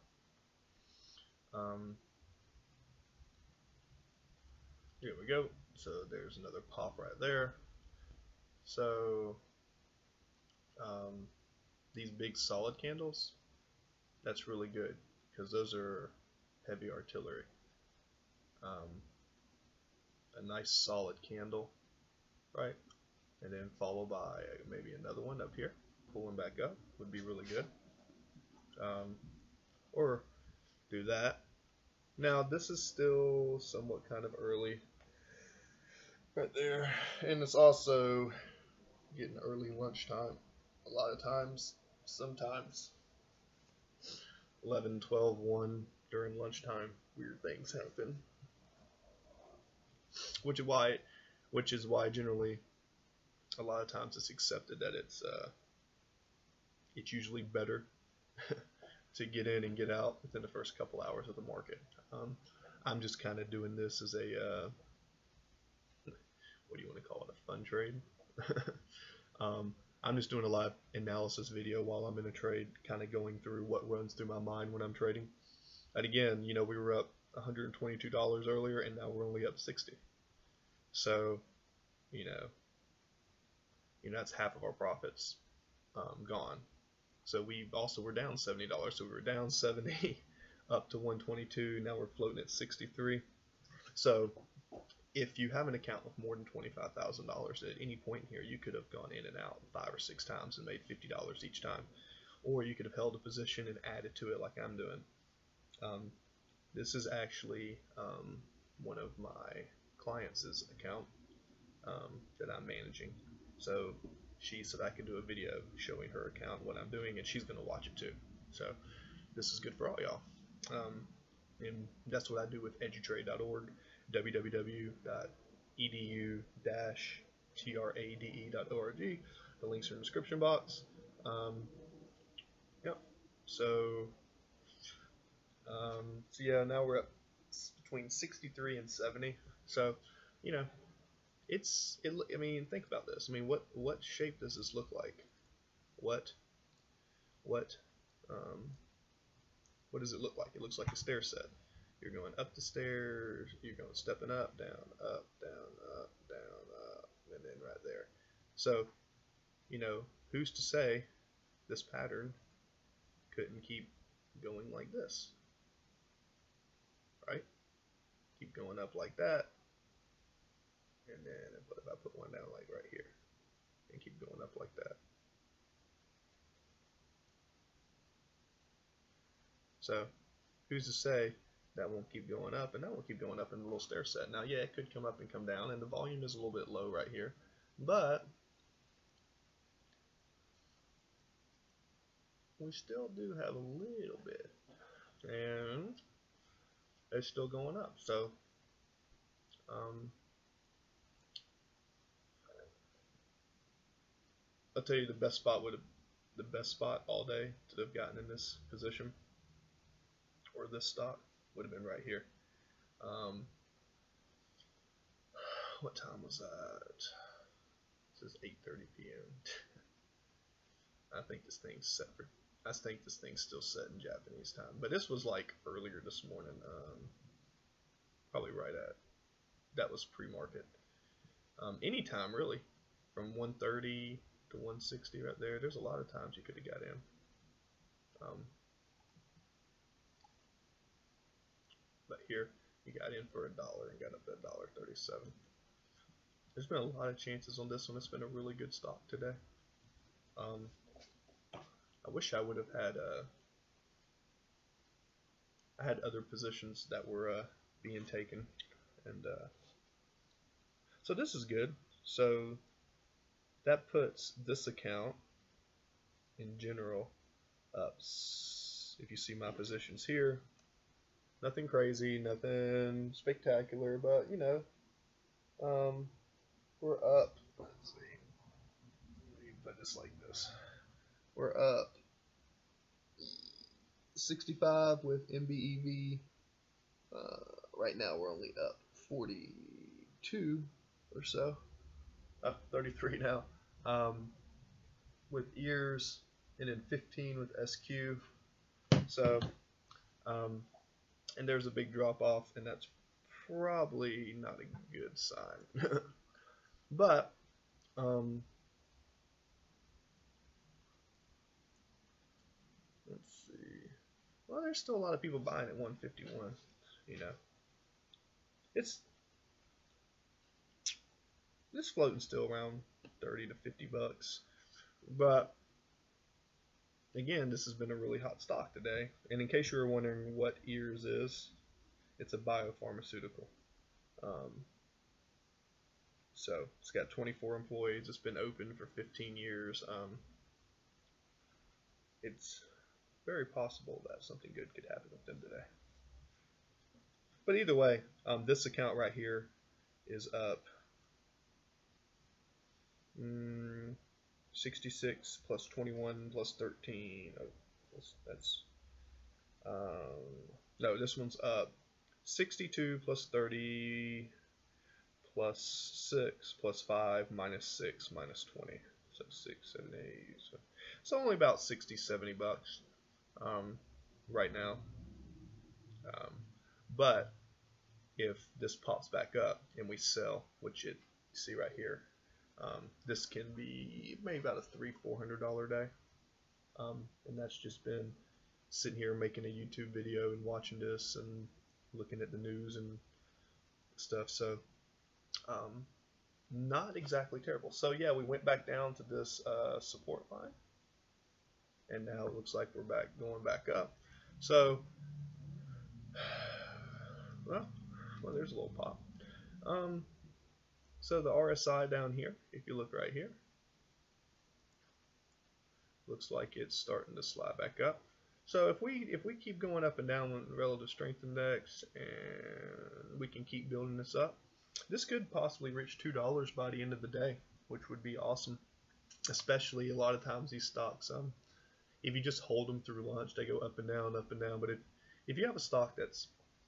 here we go. So there's another pop right there. So these big solid candles, that's really good because those are heavy artillery. A nice solid candle, right? And then followed by maybe another one up here, pulling back up would be really good. Or do that. Now this is still somewhat kind of early right there, and it's also getting early lunchtime a lot of times, sometimes 11, 12, 1 during lunchtime. Weird things happen, which is why generally a lot of times it's accepted that it's usually better to get in and get out within the first couple hours of the market. I'm just kind of doing this as a what do you want to call it, a fun trade. I'm just doing a live analysis video while I'm in a trade, kind of going through what runs through my mind when I'm trading. And again, you know, we were up $122 earlier, and now we're only up 60. So, you know that's half of our profits gone. So we also were down $70, so we were down 70 up to 122. Now we're floating at 63. So if you have an account with more than $25,000, at any point here you could have gone in and out 5 or 6 times and made $50 each time, or you could have held a position and added to it like I'm doing. This is actually one of my clients' account that I'm managing. So she said I could do a video showing her account, what I'm doing, and she's going to watch it too. So this is good for all y'all. And that's what I do with edutrade.org, www.edu-trade.org. The links are in the description box. Yep. So yeah, now we're up between 63 and 70. So, you know, I mean, think about this. I mean, what shape does this look like? What does it look like? It looks like a stair set. You're going up the stairs, you're going stepping up, down, up, and then right there. So, you know, who's to say this pattern couldn't keep going like this, right? Keep going up like that, and then if I put one down like right here, and keep going up like that. So who's to say that won't keep going up, and that won't keep going up in a little stair set? Now, yeah, it could come up and come down, and the volume is a little bit low right here, but we still do have a little bit, and it's still going up. So I'll tell you, the best spot all day to have gotten in this position or this stock would have been right here. What time was that? This is 8:30 p.m. I think this thing's set for, I think this thing's still set in Japanese time, but this was like earlier this morning, probably right at, that was pre-market. Anytime really, from 1:30 to 1:60 right there. There's a lot of times you could have got in. But here you got in for $1 and got up at $1.37. There's been a lot of chances on this one. It's been a really good stock today. I wish I would have had, I had other positions that were being taken, and so this is good. So that puts this account in general up. If you see my positions here, nothing crazy, nothing spectacular, but you know, we're up. Let's see, let me put this like this. We're up 65 with NBEV. Right now we're only up 42 or so, up 33 now, with EARS, and then 15 with SQ. So, and there's a big drop off, and that's probably not a good sign. But let's see. Well, there's still a lot of people buying at 151. You know, it's floating still around 30 to 50 bucks. But again, this has been a really hot stock today. And in case you were wondering what EARS is, it's a biopharmaceutical. So it's got 24 employees. It's been open for 15 years. It's very possible that something good could happen with them today. But either way, this account right here is up 66 plus 21 plus 13. Oh, that's no, this one's up 62 plus 30 plus 6 plus 5 minus 6 minus 20. So 6, 7, 8. So it's only about 60, 70 bucks right now. But if this pops back up and we sell, which it, you see right here, this can be maybe about a $300-$400 day. And that's just been sitting here making a YouTube video and watching this and looking at the news and stuff. So not exactly terrible. So yeah, we went back down to this support line, and now it looks like we're back going back up. So Well, there's a little pop. So the RSI down here, if you look right here, looks like it's starting to slide back up. So if we keep going up and down on the relative strength index, and we can keep building this up, this could possibly reach $2 by the end of the day, which would be awesome. Especially a lot of times these stocks, if you just hold them through lunch, they go up and down. But if you have a stock that's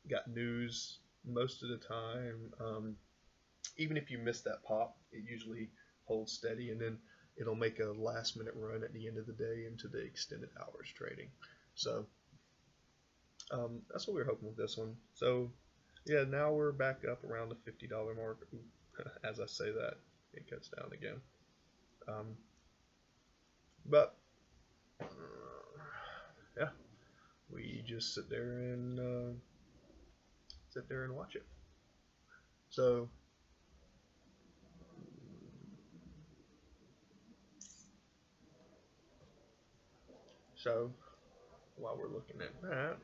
got news most of the time, even if you miss that pop, it usually holds steady, and then it'll make a last minute run at the end of the day into the extended hours trading. So that's what we were hoping with this one. So yeah, now we're back up around the $50 mark. As I say that, it cuts down again. But yeah, we just sit there and watch it. So while we're looking at that,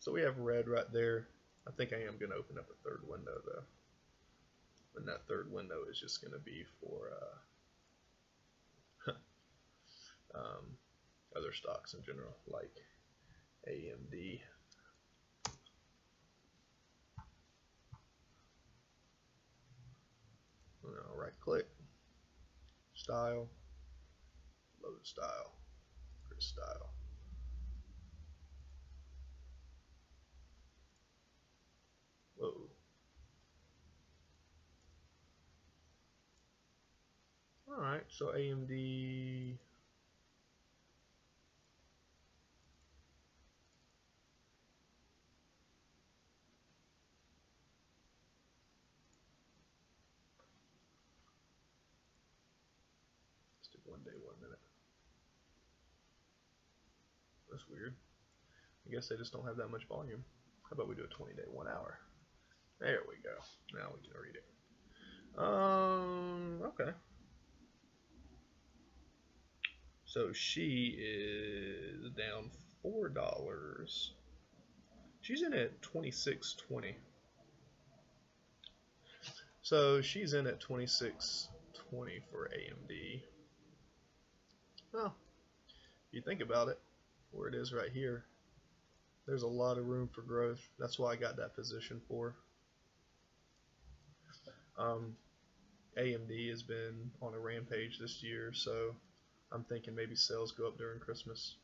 so we have red right there. I think I am going to open up a third window though, and that third window is just going to be for other stocks in general, like AMD. And I'll right click. Style, load style, grid style. Whoa. All right, so AMD. One day, 1 minute. That's weird. I guess they just don't have that much volume. How about we do a 20-day, 1 hour? There we go. Now we can read it. Okay. So she is down $4. She's in at 26.20. So she's in at 26.20 for AMD. Well, if you think about it, where it is right here, there's a lot of room for growth. That's why I got that position for. AMD has been on a rampage this year, so I'm thinking maybe sales go up during Christmas.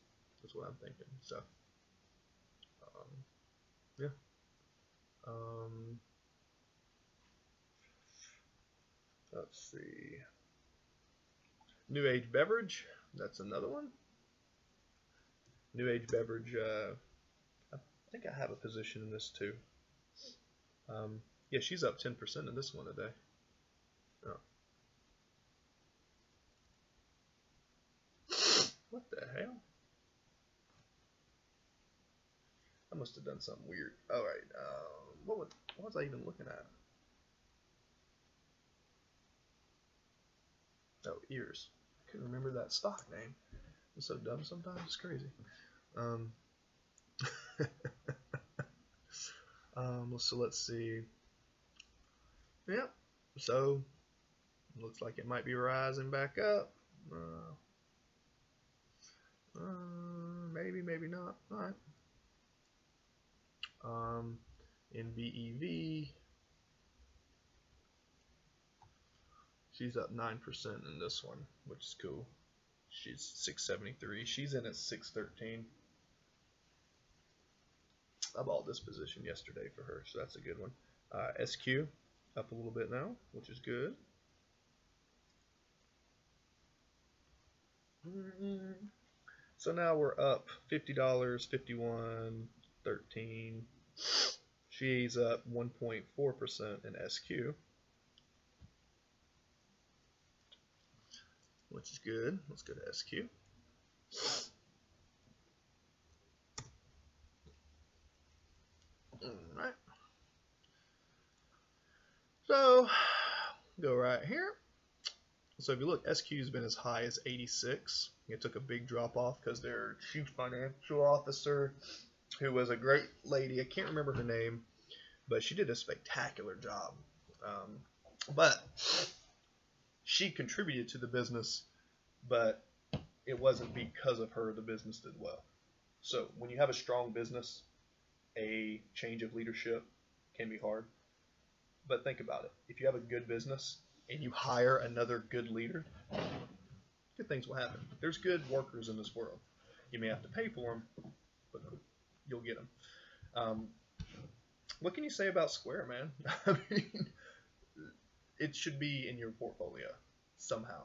That's what I'm thinking. So, yeah. Let's see. New Age Beverage. That's another one. New Age Beverage, I think I have a position in this too. Yeah, she's up 10% in this one today. Oh. What the hell? I must have done something weird. Alright, what was I even looking at? Oh, EARS. I couldn't remember that stock name. I'm so dumb sometimes, it's crazy. So let's see. Yep, so looks like it might be rising back up. Maybe, maybe not. Alright. NBEV. She's up 9% in this one, which is cool. She's 673. She's in at 613. I bought this position yesterday for her, so that's a good one. SQ up a little bit now, which is good. So now we're up $50, 51, 13. She's up 1.4% in SQ, which is good. Let's go to SQ. All right. So go right here. So if you look, SQ has been as high as 86. It took a big drop off because their chief financial officer, who was a great lady, I can't remember her name, but she did a spectacular job. But she contributed to the business, but it wasn't because of her the business did well. So when you have a strong business, a change of leadership can be hard. But think about it. If you have a good business and you hire another good leader, good things will happen. There's good workers in this world. You may have to pay for them, but you'll get them. What can you say about Square, man? I mean, it should be in your portfolio somehow,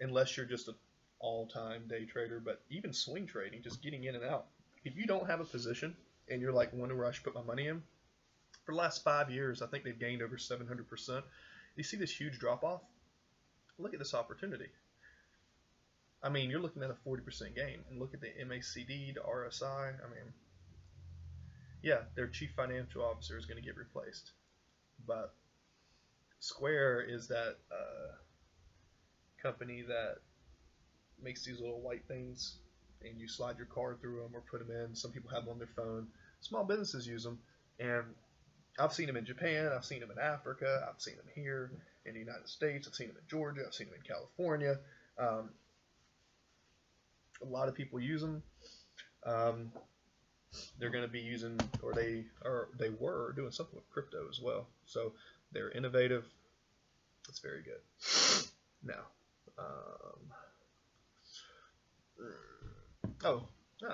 unless you're just an all-time day trader. But even swing trading, just getting in and out. If you don't have a position and you're like, wondering where I should put my money in, for the last 5 years, I think they've gained over 700%. You see this huge drop-off? Look at this opportunity. I mean, you're looking at a 40% gain. And look at the MACD, the RSI. I mean, yeah, their chief financial officer is going to get replaced. But Square is that company that makes these little white things, and you slide your card through them or put them in. Some people have them on their phone. Small businesses use them. And I've seen them in Japan, I've seen them in Africa, I've seen them here in the United States, I've seen them in Georgia, I've seen them in California. A lot of people use them. They're going to be using, or they were doing something with crypto as well. So they're innovative. That's very good. Now,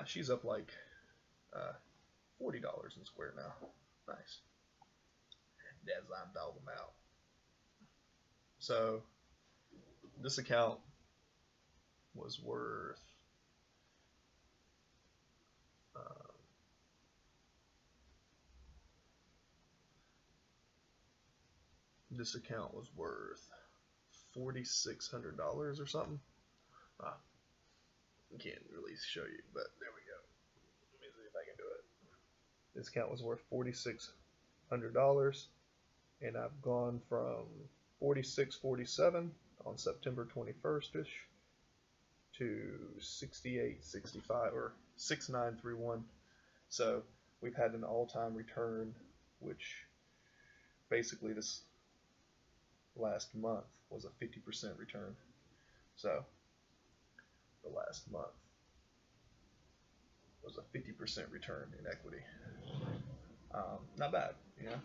she's up like $40 in Square now. Nice. That's what I'm talking about. So this account was worth $4,600 or something. I can't really show you, but there we go. Let me see if I can do it. This account was worth $4,600, and I've gone from $46.47 on September 21st-ish to $68.65 or $6,931. So we've had an all-time return, which basically this last month was a 50% return. So the last month was a 50% return in equity. Not bad, you know.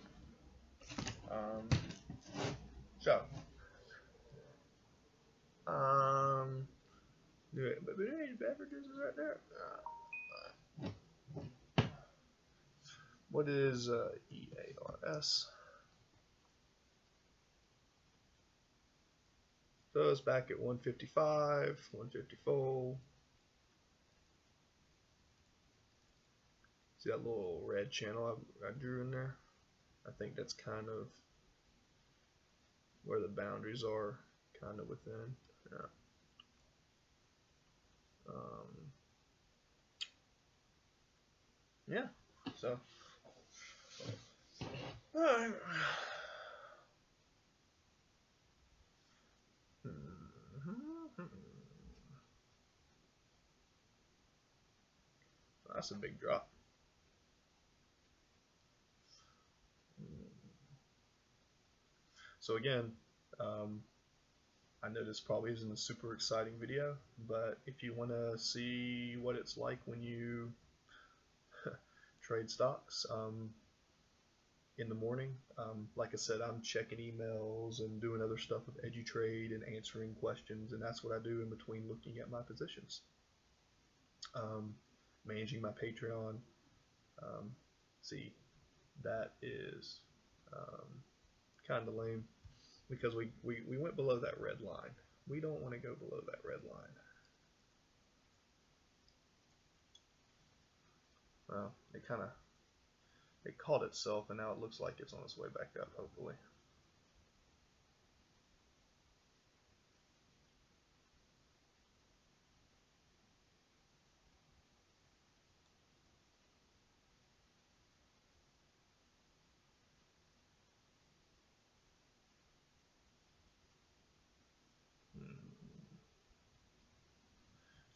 But beverages is right there. What is EARS? So it's back at 155, 154. See that little red channel I drew in there? I think that's kind of where the boundaries are, kind of within. Yeah. So. All right. That's a big drop. So again, I know this probably isn't a super exciting video, but if you want to see what it's like when you trade stocks in the morning, like I said, I'm checking emails and doing other stuff with EduTrade and answering questions, and that's what I do in between looking at my positions. Managing my Patreon. See, that is... kind of lame because we went below that red line. We don't want to go below that red line. Well, it caught itself and now it looks like it's on its way back up, hopefully.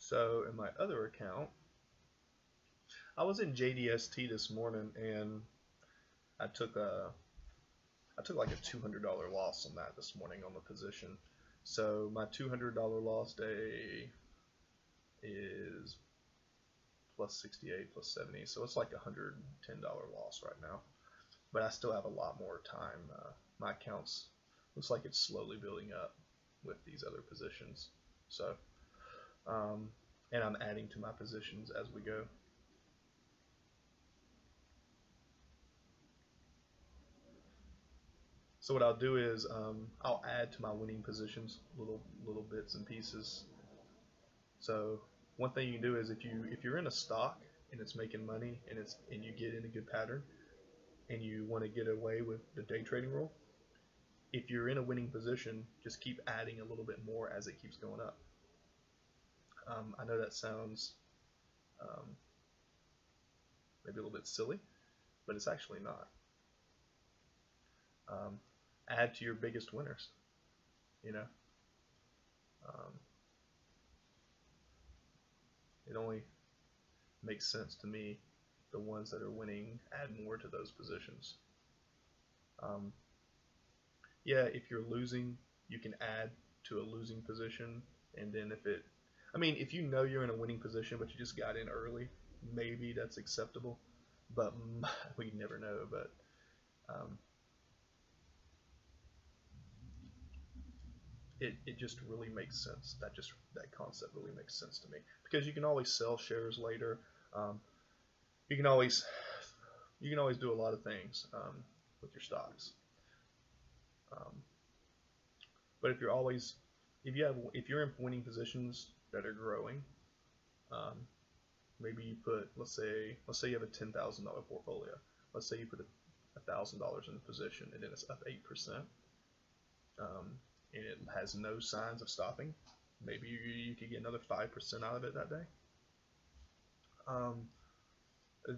So in my other account, I was in JDST this morning and I took like a $200 loss on that this morning on the position. So my $200 loss day is plus 68, plus 70. So it's like a $110 loss right now. But I still have a lot more time. My accounts looks like it's slowly building up with these other positions. So, and I'm adding to my positions as we go. So what I'll do is I'll add to my winning positions little bits and pieces. So one thing you can do is if you're in a stock and it's making money and you get in a good pattern and you want to get away with the day trading rule, if you're in a winning position, just keep adding a little bit more as it keeps going up. I know that sounds maybe a little bit silly, but it's actually not. Add to your biggest winners, you know. It only makes sense to me, the ones that are winning, add more to those positions. Yeah, if you're losing, you can add to a losing position, and then if you know you're in a winning position but you just got in early, maybe that's acceptable, but we never know. But It just really makes sense. That concept really makes sense to me, because you can always sell shares later. You can always do a lot of things with your stocks. But if you're always if you're in winning positions that are growing, maybe you put, let's say you have a $10,000 portfolio. Let's say you put $1,000 in the position and then it's up 8%. And it has no signs of stopping, maybe you could get another 5% out of it that day.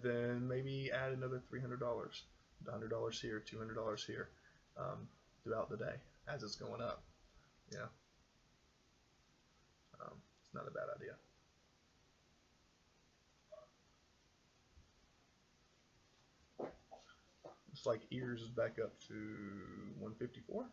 Then maybe add another $300, $100 here, $200 here throughout the day as it's going up. Yeah, it's not a bad idea. It's like EARS is back up to 154.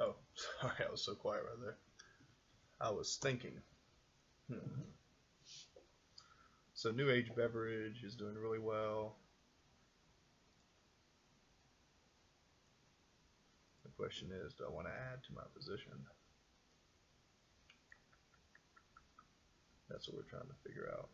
Oh, sorry, I was so quiet right there. I was thinking. So New Age Beverage is doing really well. The question is, do I want to add to my position? That's what we're trying to figure out.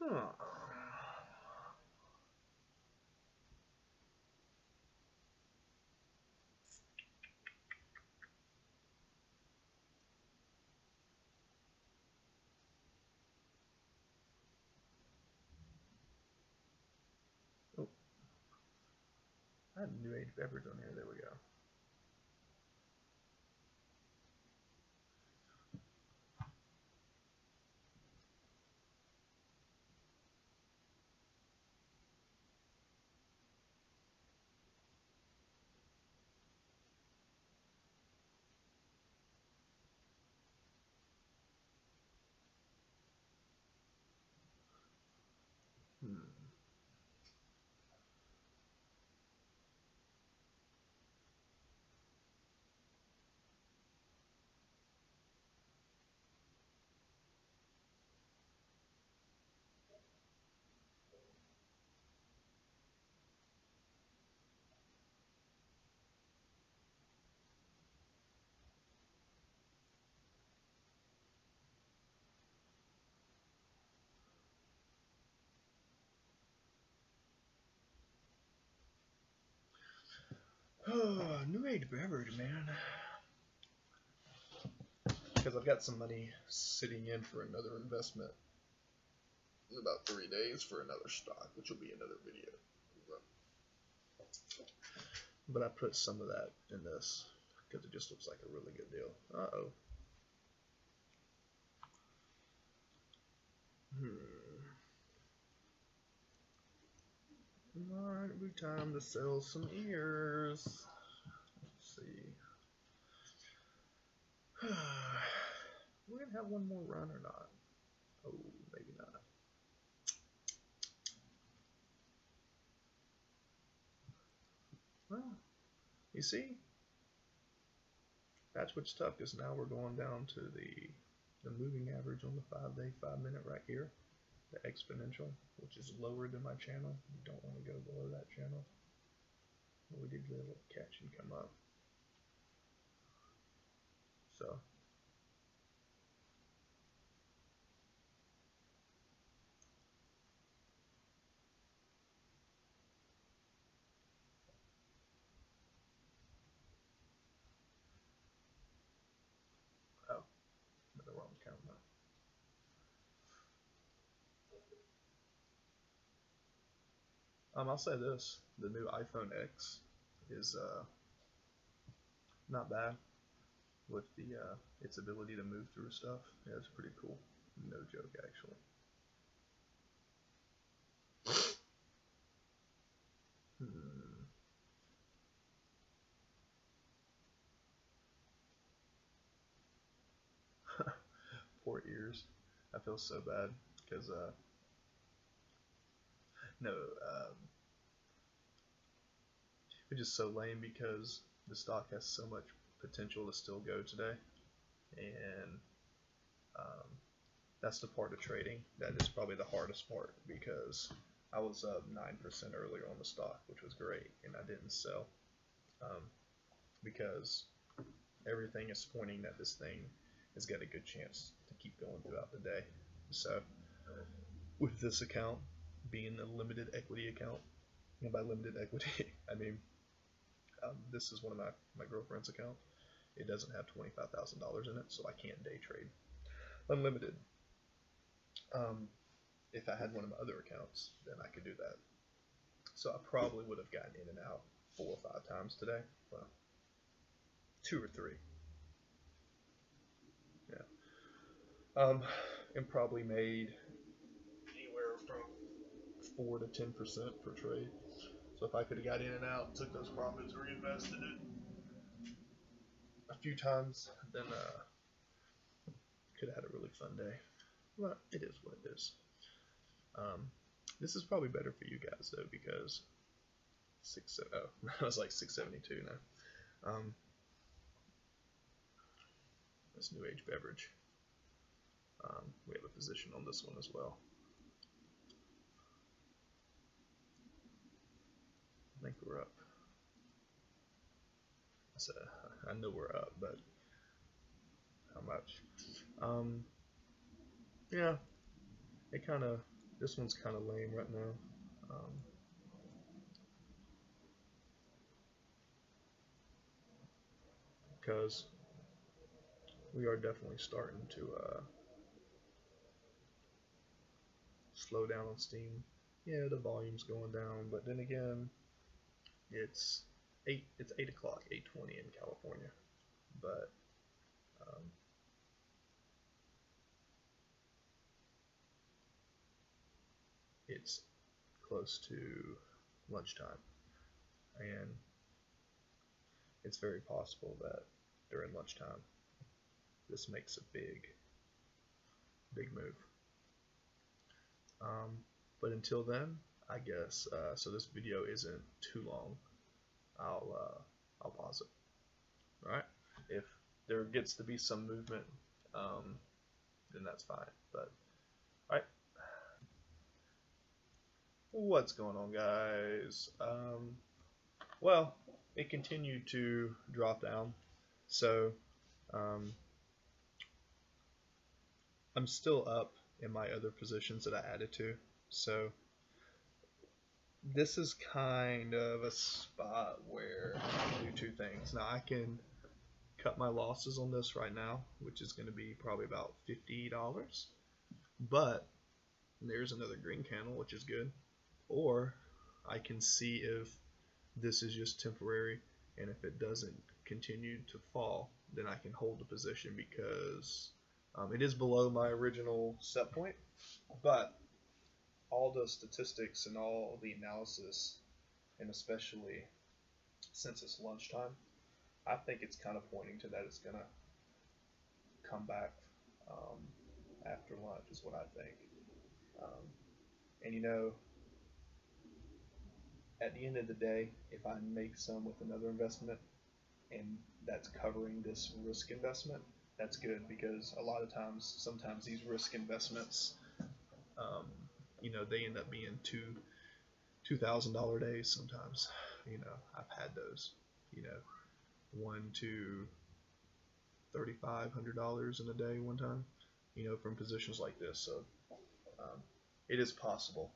Oh, I had New Age Beverage on here. There we go. Oh, new age beverage, man. Because I've got some money sitting in for another investment in about 3 days for another stock, which will be another video. But I put some of that in this because it just looks like a really good deal. Uh-oh. Alright, it'll be time to sell some ears. Let's see. We're gonna have one more run or not? Oh, maybe not. Well, you see, that's what's tough, because now we're going down to the moving average on the 5-day, 5-minute right here, the exponential, which is lower than my channel. You don't want to go below that channel. But we did get a little catch and come up. So oh, the wrong camera. I'll say this: the new iPhone X is not bad. With the its ability to move through stuff, yeah, it's pretty cool. No joke, actually. Poor ears. I feel so bad because it's just so lame because the stock has so much potential to still go today, and that's the part of trading that is probably the hardest part, because I was up 9% earlier on the stock, which was great, and I didn't sell because everything is pointing that this thing has got a good chance to keep going throughout the day. So with this account being a limited equity account, and by limited equity I mean this is one of my girlfriend's accounts. It doesn't have $25,000 in it, so I can't day trade unlimited. If I had one of my other accounts, then I could do that. So I probably would have gotten in and out 4 or 5 times today. Well, 2 or 3. Yeah. And probably made anywhere from 4 to 10% per trade. So if I could have got in and out, took those profits, reinvested it a few times, then could have had a really fun day. But it is what it is. This is probably better for you guys though, because I was like 672 now. This new age beverage. We have a position on this one as well. I think we're up. I said I know we're up, but how much? Yeah, it kind of, this one's kind of lame right now. Because we are definitely starting to slow down on steam. Yeah, the volume's going down, but then again, It's 8 o'clock, 8:20 in California, but it's close to lunchtime, and it's very possible that during lunchtime, this makes a big move. But until then, I guess, so this video isn't too long, I'll pause it. Alright, if there gets to be some movement, then that's fine, but, alright, what's going on, guys? Well, it continued to drop down, so, I'm still up in my other positions that I added to, so, this is kind of a spot where I can do two things. Now I can cut my losses on this right now, which is going to be probably about $50, but there's another green candle, which is good. Or I can see if this is just temporary, and if it doesn't continue to fall, then I can hold the position, because it is below my original set point, but all the statistics and all the analysis, and especially since it's lunchtime, I think it's kind of pointing to that it's going to come back after lunch is what I think. And you know, at the end of the day, if I make some with another investment and that's covering this risk investment, that's good, because a lot of times, sometimes these risk investments, you know, they end up being $2,000 days sometimes. You know, I've had those, you know, $1,000 to $3,500 in a day one time, you know, from positions like this. So it is possible.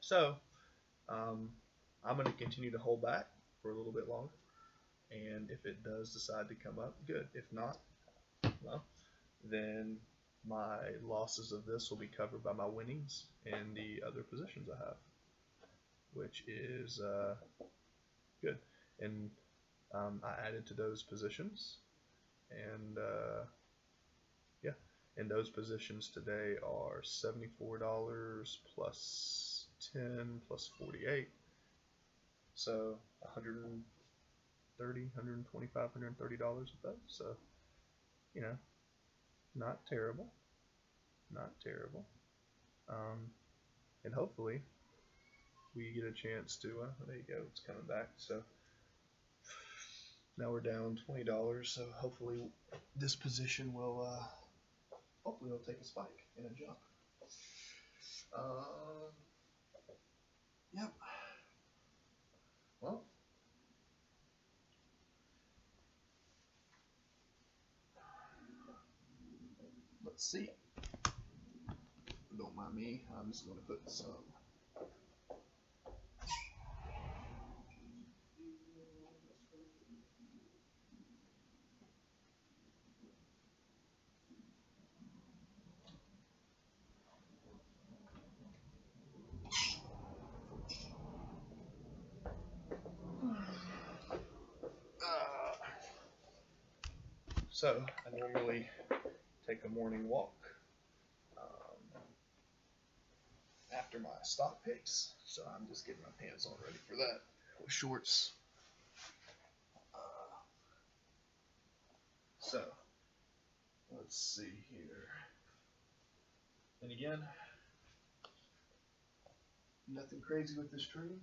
So I'm going to continue to hold back for a little bit longer, and if it does decide to come up, good. If not, well, then my losses of this will be covered by my winnings and the other positions I have, which is good. And I added to those positions, and yeah, and those positions today are $74 plus 10 plus 48, so $130 of those. So you know, not terrible, not terrible. And hopefully we get a chance to there you go, it's coming back. So now we're down $20, so hopefully this position will hopefully it'll take a spike and a jump. Yep. Well, let's see. Don't mind me. I'm just going to put some. So I normally take a morning walk after my stock picks, so I'm just getting my pants on ready for that with shorts. So let's see here. And again, nothing crazy with this trading.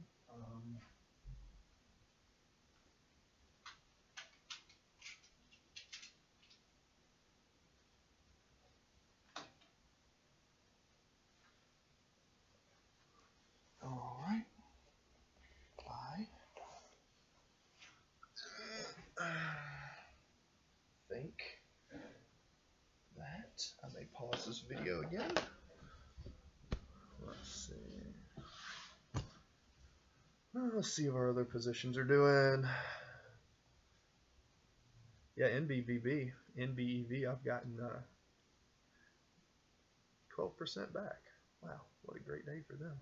I may pause this video again. Let's see. Well, let's see if our other positions are doing. Yeah, NBEV, I've gotten 12% back. Wow, what a great day for them.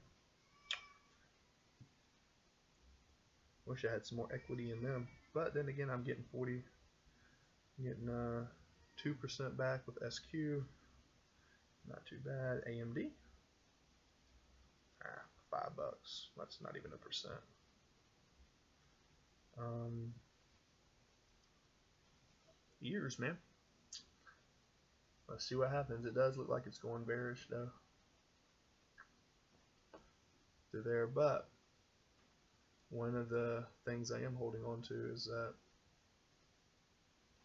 Wish I had some more equity in them, but then again, I'm getting 2% back with SQ, not too bad. AMD, $5. That's not even 1%. EARS, man. Let's see what happens. It does look like it's going bearish though through there, but one of the things I am holding on to is that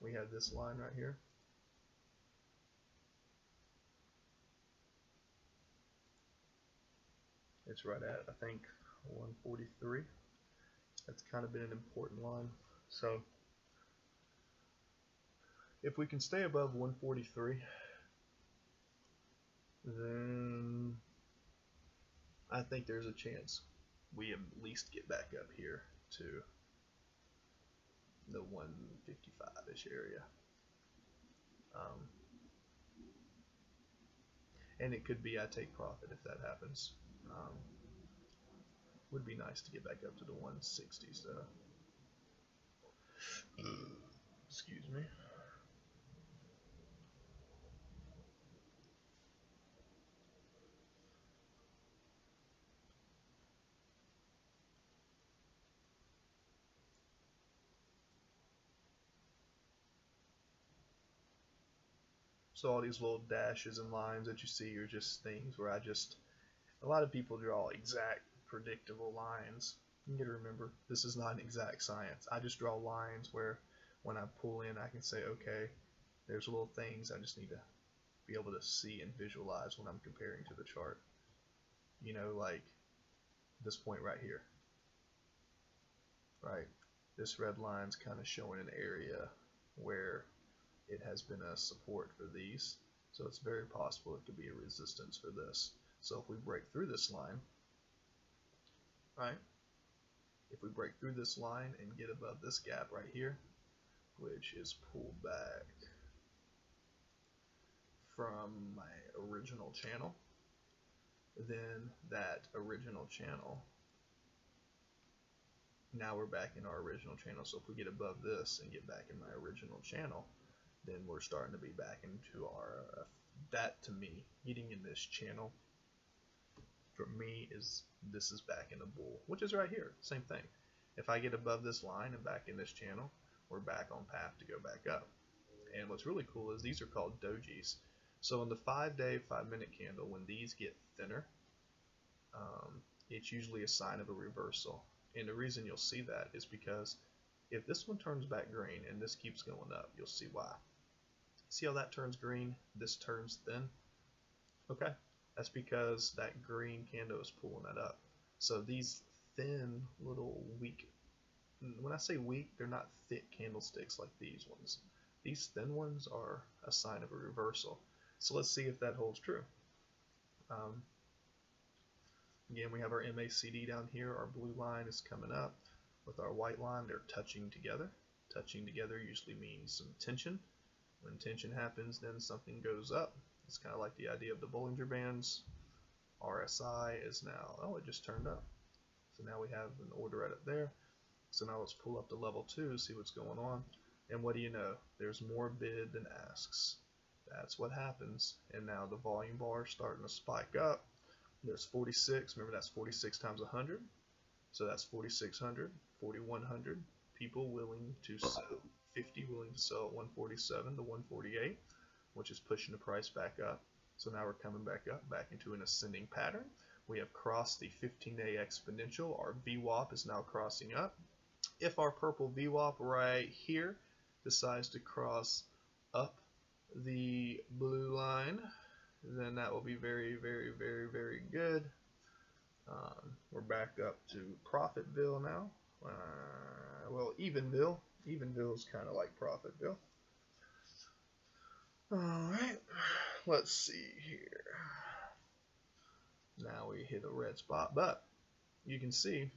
we have this line right here. It's right at, I think, 143. That's kind of been an important line. So if we can stay above 143, then I think there's a chance we at least get back up here to the 155-ish area. And it could be I take profit if that happens. Would be nice to get back up to the 160s though. Excuse me. So all these little dashes and lines that you see are just things where a lot of people draw exact predictable lines. You gotta remember, this is not an exact science. I just draw lines where when I pull in, I can say, okay, there's little things I just need to be able to see and visualize when I'm comparing to the chart. You know, like this point right here, right? This red line's kind of showing an area where it has been a support for these, so it's very possible it could be a resistance for this. So if we break through this line, right, if we break through this line and get above this gap right here, which is pulled back from my original channel, then that original channel, now we're back in our original channel. So if we get above this and get back in my original channel, then we're starting to be back into our, that to me, getting in this channel, for me, is this is back in a bull, which is right here, same thing. If I get above this line and back in this channel, we're back on path to go back up. And what's really cool is these are called dojis. So in the 5-day, 5-minute candle, when these get thinner, it's usually a sign of a reversal. And the reason you'll see that is because if this one turns back green and this keeps going up, you'll see why. See how that turns green, this turns thin? Okay, that's because that green candle is pulling that up. So these thin little weak, when I say weak, they're not thick candlesticks like these ones. These thin ones are a sign of a reversal. So let's see if that holds true. Again, we have our MACD down here. Our blue line is coming up with our white line. They're touching together. Touching together usually means some tension. When tension happens, then something goes up. It's kind of like the idea of the Bollinger Bands. RSI is now, oh, it just turned up. So now we have an order right up there. So now let's pull up to level 2, see what's going on. And what do you know? There's more bid than asks. That's what happens. And now the volume bar is starting to spike up. There's 46. Remember, that's 46 times 100. So that's 4,600, 4,100 people willing to sell, 50 willing to sell at 147 to 148, which is pushing the price back up. So now we're coming back up, back into an ascending pattern. We have crossed the 15-day exponential. Our VWAP is now crossing up. If our purple VWAP right here decides to cross up the blue line, then that will be very, very, very, very good. We're back up to Profitville now. Well, Evenville. Evenville is kind of like Profitville. Alright, let's see here. Now we hit a red spot, but you can see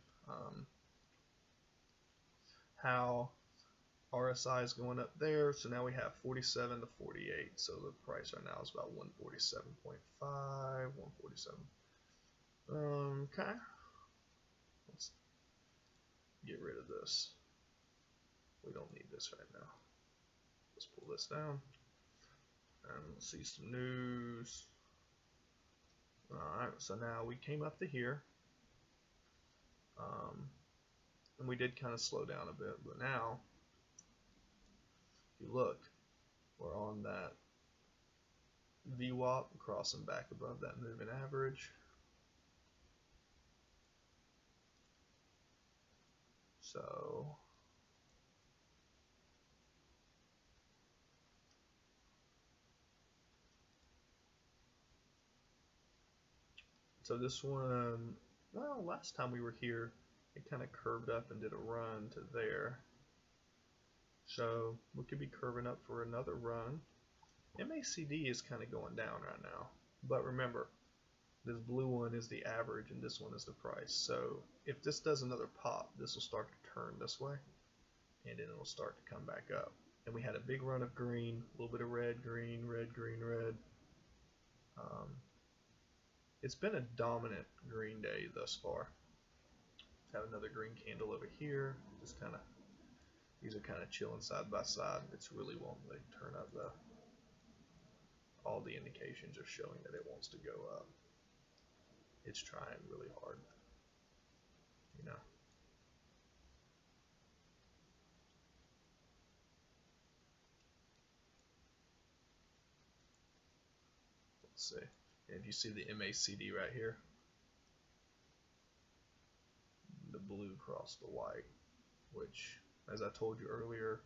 how RSI is going up there. So now we have 47 to 48. So the price right now is about 147.5, 147. Okay, let's get rid of this. We don't need this right now. Let's pull this down and let's see some news. Alright, so now we came up to here, and we did kind of slow down a bit, but now if you look, we're on that VWAP, crossing back above that moving average. So this one, well, last time we were here, it kind of curved up and did a run to there. So we could be curving up for another run. MACD is kind of going down right now. But remember, This blue one is the average and this one is the price. So if this does another pop, this will start to turn this way and then it'll start to come back up. And we had a big run of green, a little bit of red, green, red, green, red. It's been a dominant green day thus far. Have another green candle over here. Just kind of, these are kind of chilling side by side. It's really won't really turn up though. All the indications are showing that it wants to go up. It's trying really hard, you know. Let's see. If you see the MACD right here, the blue crossed the white, which, as I told you earlier,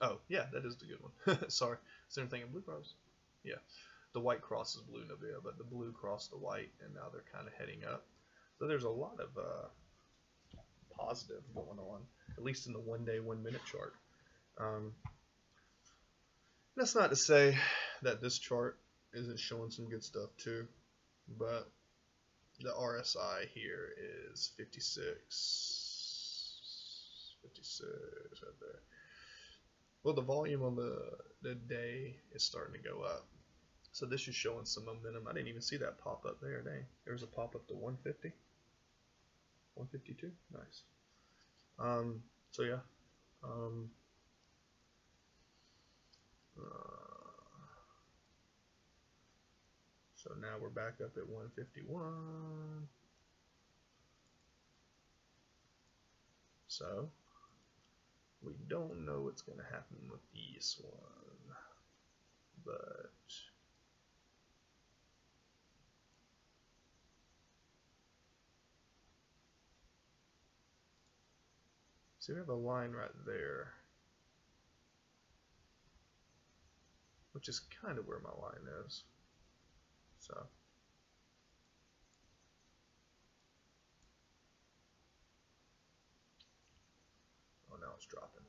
oh yeah, that is the good one. Sorry, is there anything in blue cross? Yeah. The white crosses blue, Navia, but the blue crossed the white, and now they're kind of heading up. So there's a lot of positive going on, at least in the one-day, one-minute chart. That's not to say that this chart isn't showing some good stuff too, but the RSI here is 56 right there. Well, the volume on the day is starting to go up. So this is showing some momentum. I didn't even see that pop up there, dang. There's a pop up to 150, 152, nice. So yeah, so now we're back up at 151. So we don't know what's gonna happen with this one, but see, we have a line right there, which is kind of where my line is. So oh, now it's dropping.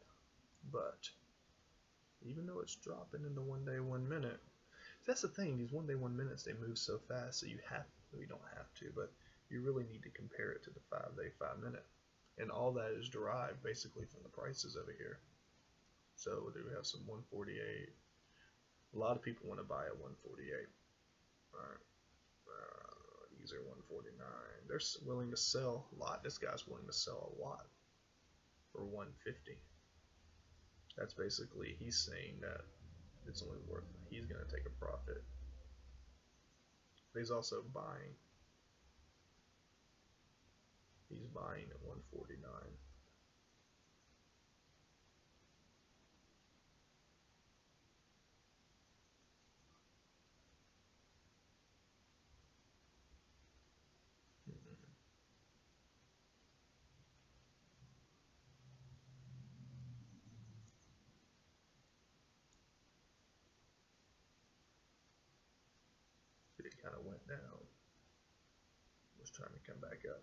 But even though it's dropping in the 1 day, 1 minute, that's the thing. These 1 day, 1 minutes, they move so fast. So you have, we don't have to, but you really need to compare it to the 5 day, 5 minute. And all that is derived basically from the prices over here. So we have some 148. A lot of people want to buy at 148. All right. These are 149. They're willing to sell a lot. This guy's willing to sell a lot for 150. That's basically, he's saying that it's only worth, he's going to take a profit. But he's also buying. He's buying at 149. It kind of went down. Was trying to come back up.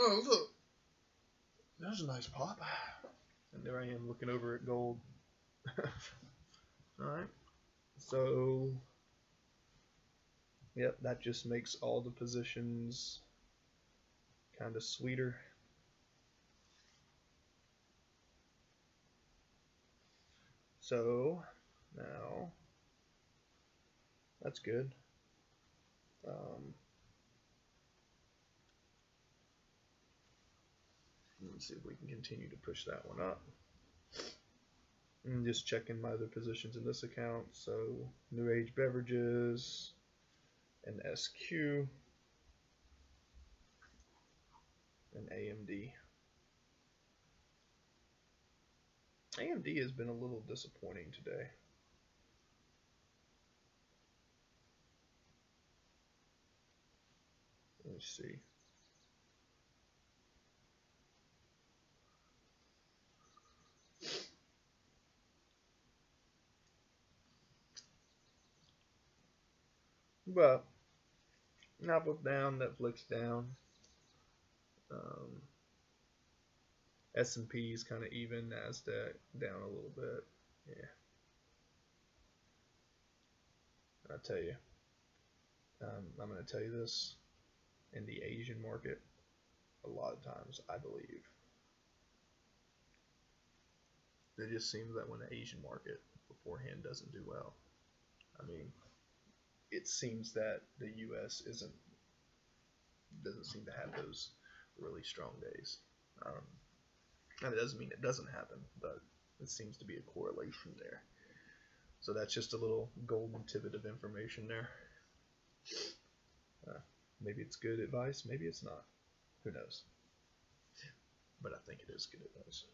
Oh, look, there's a nice pop. And there I am looking over at gold. Alright, so yep, that just makes all the positions kind of sweeter. So now that's good. Let's see if we can continue to push that one up. I'm just checking my other positions in this account. So New Age Beverages and SQ and AMD. AMD has been a little disappointing today. me see. But Apple's down, Netflix down, S&P is kind of even, NASDAQ down a little bit. Yeah, I'll tell you, I'm going to tell you this, in the Asian market, a lot of times I believe, it just seems that when the Asian market beforehand doesn't do well, I mean, it seems that the U.S. doesn't seem to have those really strong days. And it doesn't mean it doesn't happen, but it seems to be a correlation there. So that's just a little golden tidbit of information there. Maybe it's good advice, maybe it's not. Who knows? But I think it is good advice.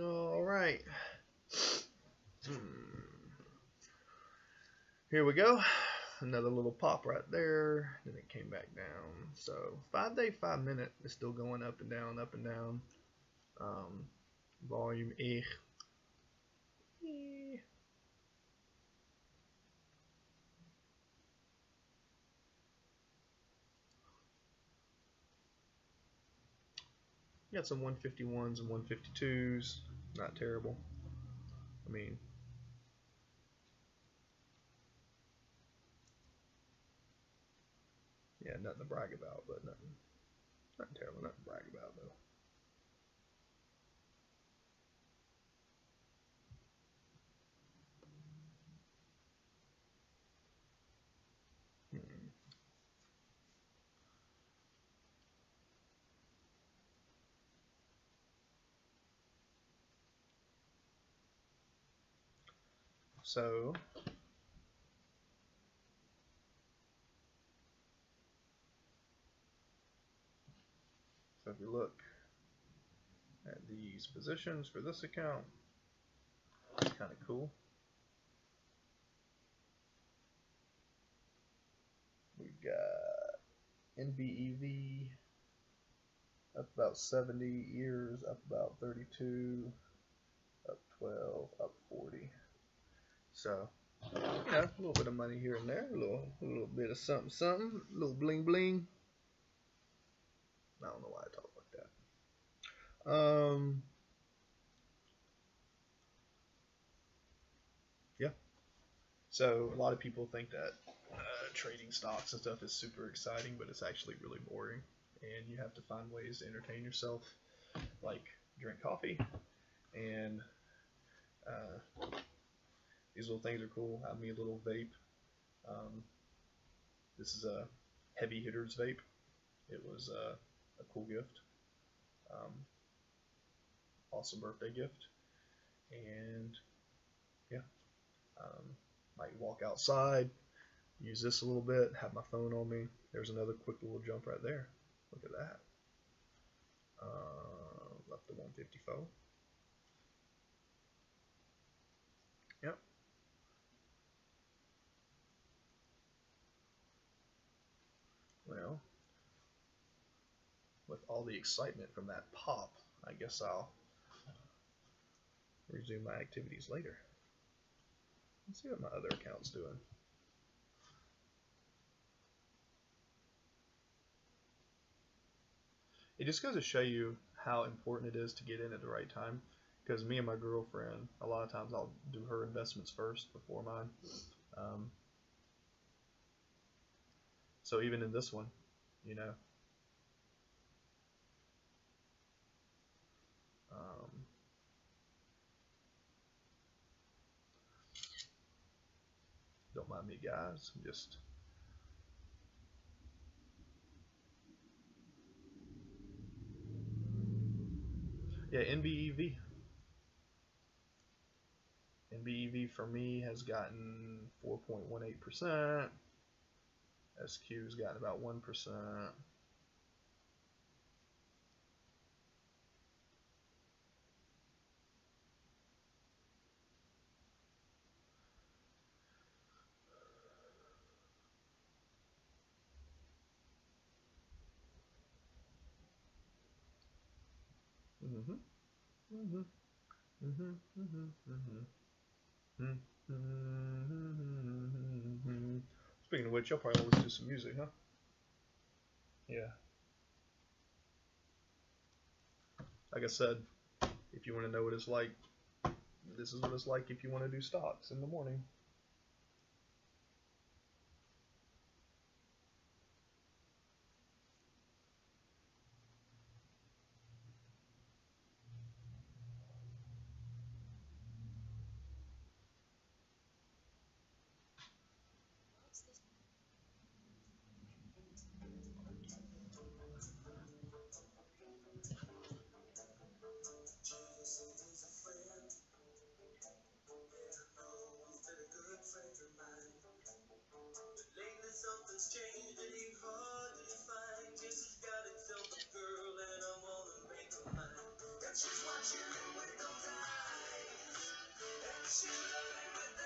All right. Here we go. Another little pop right there. Then it came back down. So 5 day, 5 minute is still going up and down, up and down. Volume E. You got some 151s and 152s, not terrible. I mean, yeah, nothing to brag about, but nothing terrible, nothing to brag about though. So, if you look at these positions for this account, it's kind of cool. We've got NBEV up about 70, EARS up about 32, up 12, up 40. So, you know, a little bit of money here and there, a little bit of something, something, a little bling bling. I don't know why I talk like that. Yeah. So, a lot of people think that trading stocks and stuff is super exciting, but it's actually really boring. And you have to find ways to entertain yourself, like drink coffee and... these little things are cool. I have me a little vape. This is a heavy hitters vape. It was a cool gift. Awesome birthday gift. And yeah, might walk outside, use this a little bit, have my phone on me. There's another quick little jump right there. Look at that. Up to 154. Yep. Well, with all the excitement from that pop, I guess I'll resume my activities later. Let's see what my other account's doing. It just goes to show you how important it is to get in at the right time, because me and my girlfriend, a lot of times I'll do her investments first before mine. So even in this one, you know, don't mind me, guys. I'm just NBEV. NBEV for me has gotten 4.18%. SQ has gotten about 1%. Speaking of which, I'll probably always do some music, huh? Yeah. Like I said, if you want to know what it's like, this is what it's like if you want to do stocks in the morning. She's watching it with those eyes, and she's loving with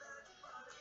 that body.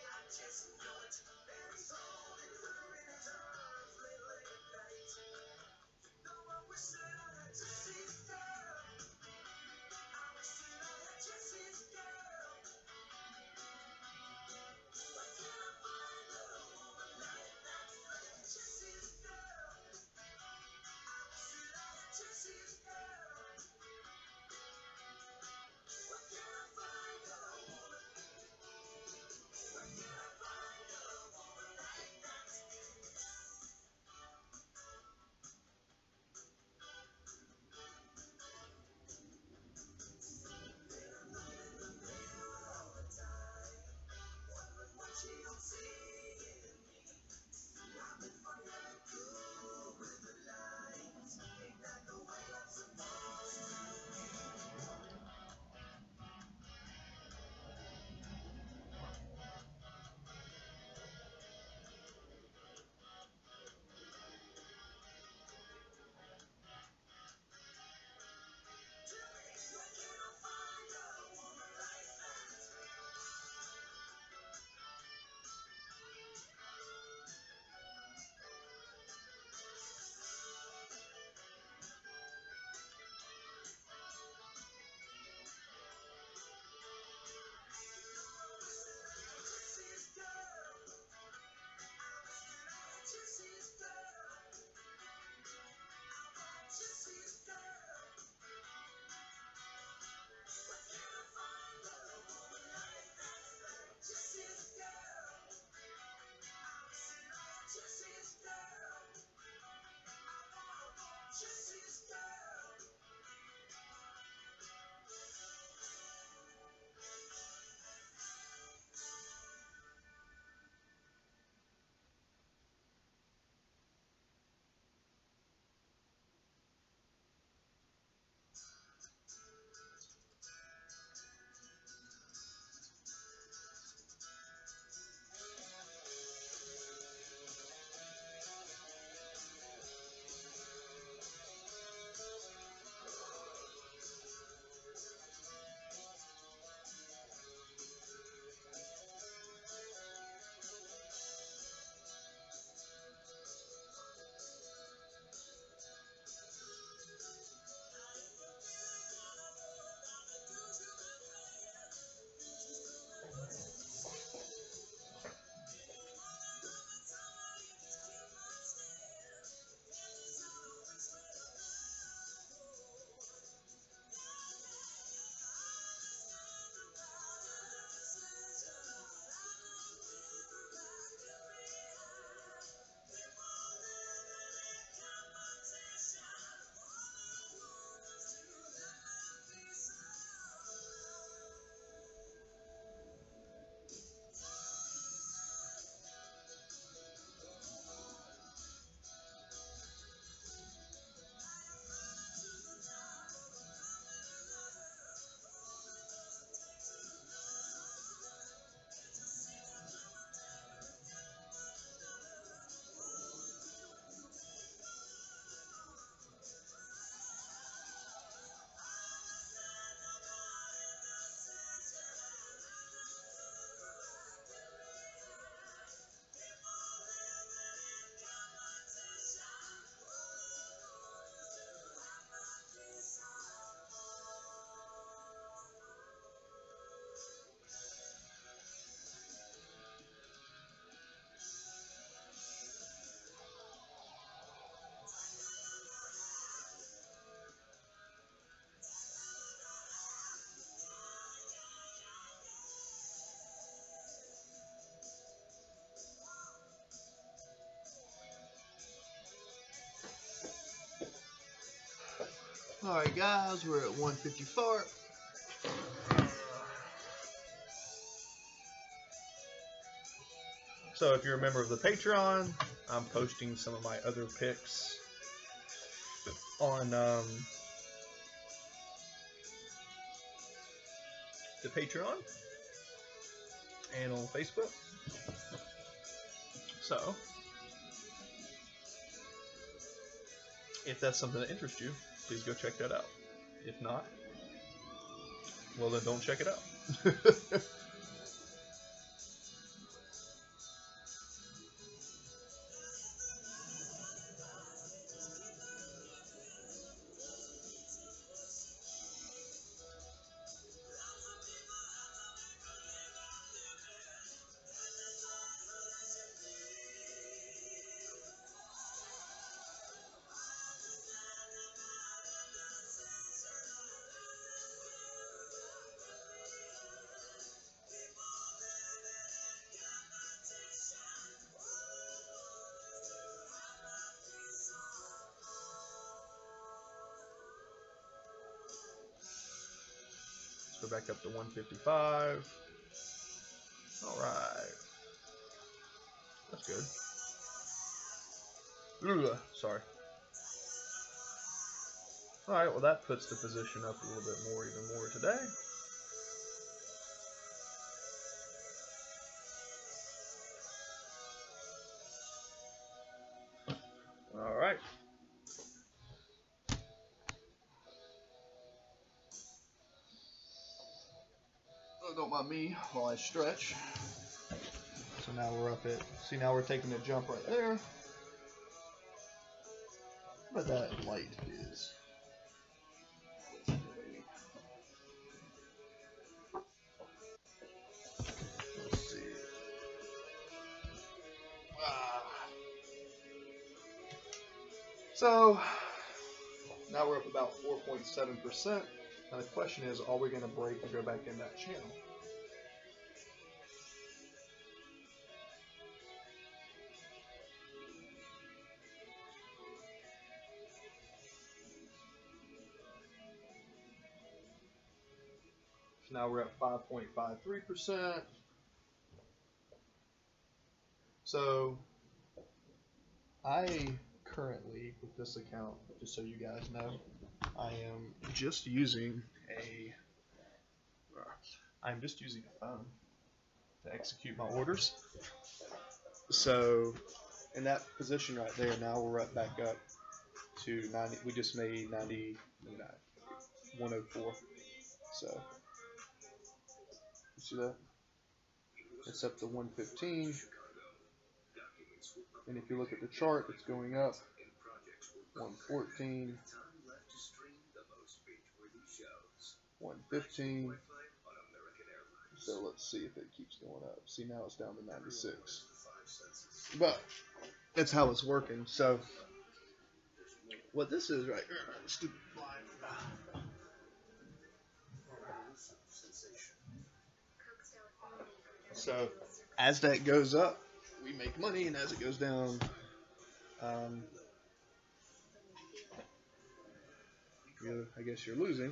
Alright guys, we're at 154. So if you're a member of the Patreon, I'm posting some of my other picks on the Patreon and on Facebook. So if that's something that interests you, please go check that out. If not, well then don't check it out. Back up to 155. All right, that's good. Ooh, sorry. All right, well that puts the position up a little bit more, even more today. All right. Don't mind me while I stretch. So now we're up at, see, now we're taking a jump right there. But that light is. Let's see. Ah. So now we're up about 4.7%. Now the question is, are we going to break and go back in that channel? So now we're at 5.53%. So I currently, with this account, just so you guys know, I am just using a phone to execute my orders. So in that position right there, now we're up back up to 90. We just made 104. So you see that? It's up to 115. And if you look at the chart, it's going up 114. 115. So let's see if it keeps going up. See, now it's down to 96. But that's how it's working. So what this is right here, stupid blind. So as that goes up, we make money, and as it goes down, I guess you're losing.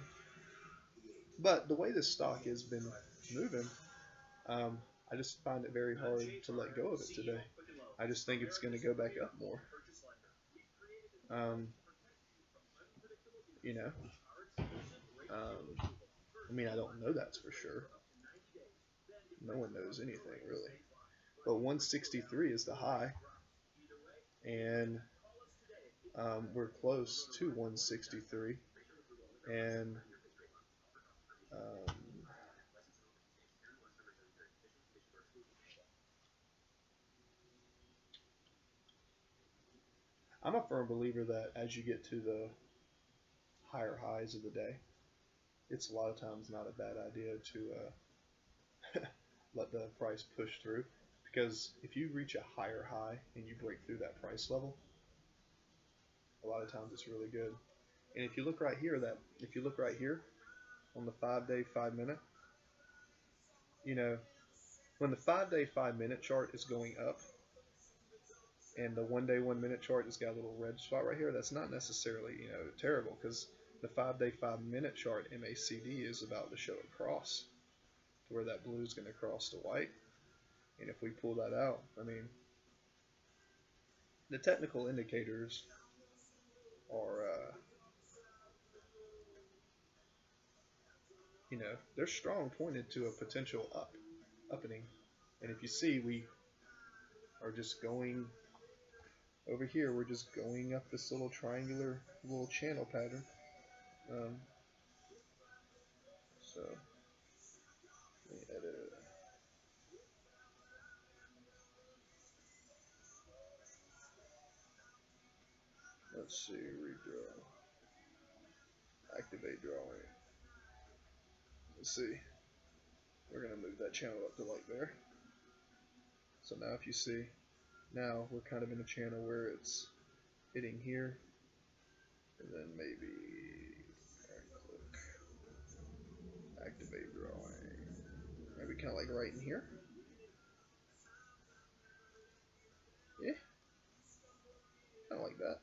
But the way this stock has been moving, I just find it very hard to let go of it today. I just think it's going to go back up more. I mean, I don't know that's for sure. No one knows anything really. But 163 is the high, and we're close to 163, and I'm a firm believer that as you get to the higher highs of the day, it's a lot of times not a bad idea to let the price push through, because if you reach a higher high and you break through that price level, a lot of times it's really good. And if you look right here, on the 5-day 5-minute, when the 5-day 5-minute chart is going up and the 1-day 1-minute chart has got a little red spot right here, that's not necessarily terrible, because the 5-day, 5-minute chart MACD is about to show a cross to where that blue is going to cross the white. And if we pull that out, I mean, the technical indicators are, you know, they're strong, pointed to a potential uppening. And if you see, we are just going over here, we're just going up this little triangular little channel pattern. So let me edit it. Let's see, redraw, activate drawing. Let's see, we're going to move that channel up to like there. So now if you see, now we're kind of in a channel where it's hitting here, and then maybe click activate drawing, maybe kind of like right in here. Yeah, kind of like that.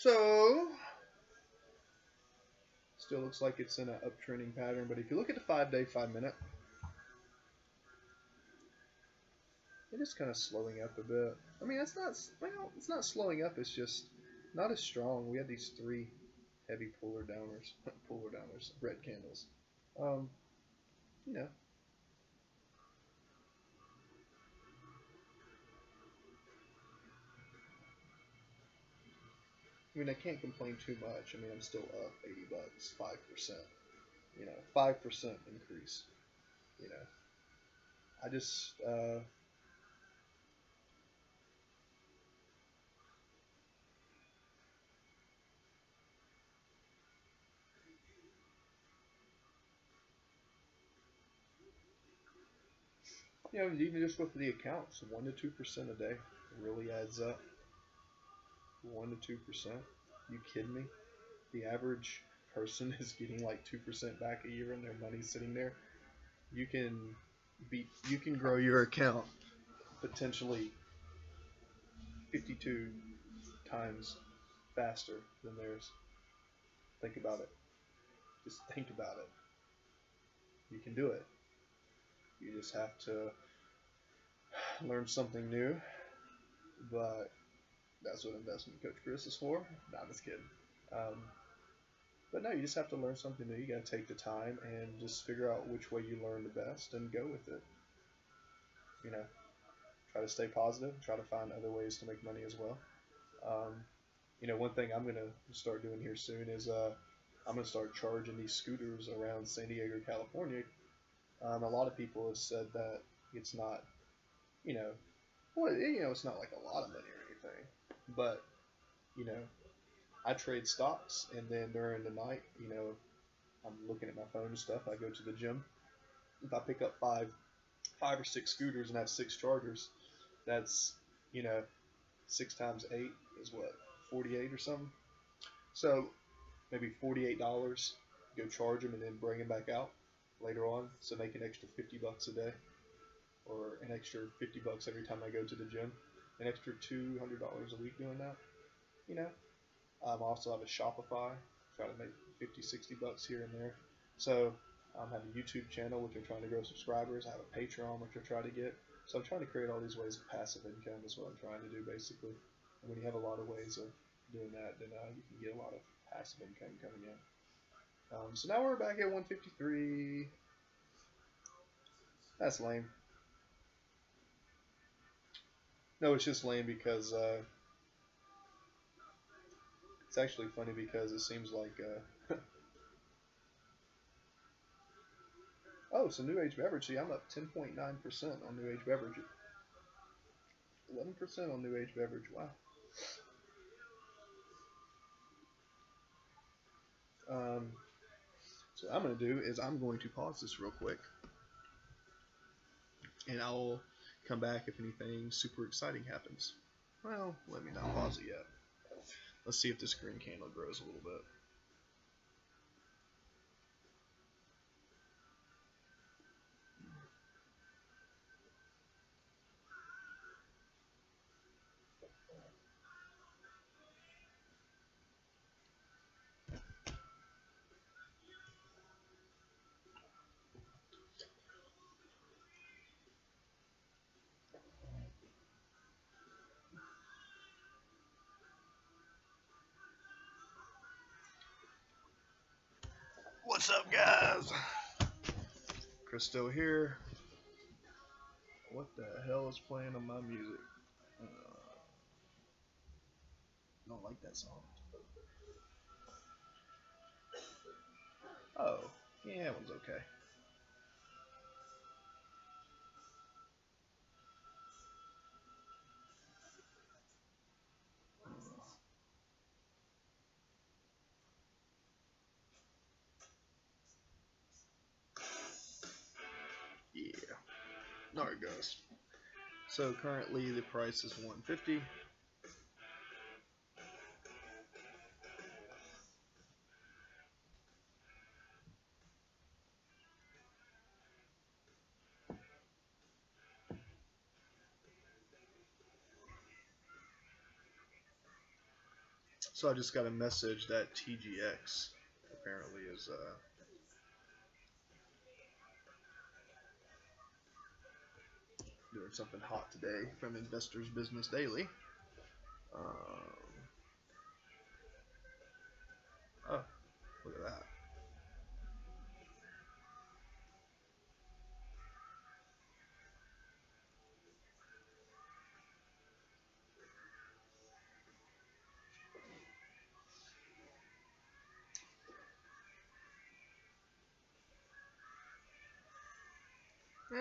So still looks like it's in an uptrending pattern, but if you look at the 5-day, 5-minute, it is kind of slowing up a bit. I mean, it's not, well, it's not slowing up, it's just not as strong. We had these three heavy puller downers, red candles. You know. I mean, I can't complain too much. I mean, I'm still up 80 bucks, 5%. You know, 5% increase. You know, I just, you know, even just with the accounts, 1 to 2% a day really adds up. 1 to 2%? You kidding me? The average person is getting like 2% back a year, and their money's sitting there. You can grow your account potentially 52 times faster than theirs. Think about it. Just think about it. You can do it. You just have to learn something new, but that's what investment coach Chris is for. Nah, I'm just kidding. But no, you just have to learn something new. You gotta take the time and just figure out which way you learn the best and go with it. You know, try to stay positive. Try to find other ways to make money as well. You know, one thing I'm gonna start doing here soon is I'm gonna start charging these scooters around San Diego, California. A lot of people have said that it's not, you know, well, you know, it's not like a lot of money or anything. But, you know, I trade stocks, and then during the night, you know, I'm looking at my phone and stuff. I go to the gym. If I pick up five or six scooters and have six chargers, that's, you know, 6 times 8 is what, 48 or something. So maybe $48. Go charge them and then bring them back out later on. So make an extra $50 a day, or an extra $50 every time I go to the gym. An extra $200 a week doing that. You know, I also have a Shopify. Try to make $50, $60 here and there. So I have a YouTube channel, which I'm trying to grow subscribers. I have a Patreon, which I try to get. So I'm trying to create all these ways of passive income is what I'm trying to do, basically. And when you have a lot of ways of doing that, then you can get a lot of passive income coming in. So now we're back at 153. That's lame. No, it's just lame because it's actually funny because it seems like oh, so New Age Beverage. See, I'm up 10.9% on New Age Beverage. 11% on New Age Beverage. Wow. So what I'm going to do is I'm going to pause this real quick, and I'll come back if anything super exciting happens. Well, let me not pause it yet. Let's see if this green candle grows a little bit. What's up, guys? Christo here. What the hell is playing on my music? I don't like that song. Oh, yeah, that one's okay. Alright, guys, so currently the price is 150. So I just got a message that TGX apparently is doing something hot today from Investor's Business Daily. Oh, look at that.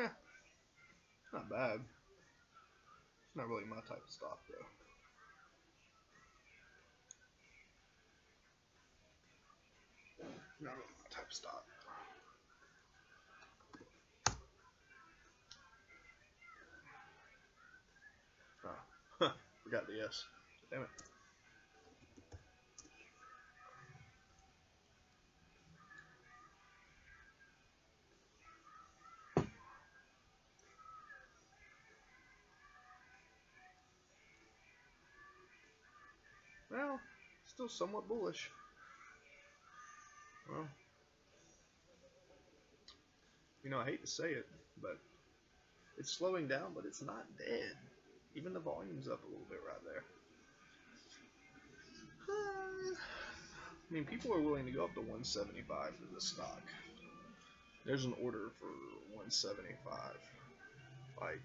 Yeah. Not bad. It's not really my type of stock, though. Not really my type of stock. Oh, forgot the S. Damn it. Well, still somewhat bullish. Well, you know, I hate to say it, but it's slowing down, but it's not dead. Even the volume's up a little bit right there. I mean, people are willing to go up to 175 for this stock. There's an order for 175. Like,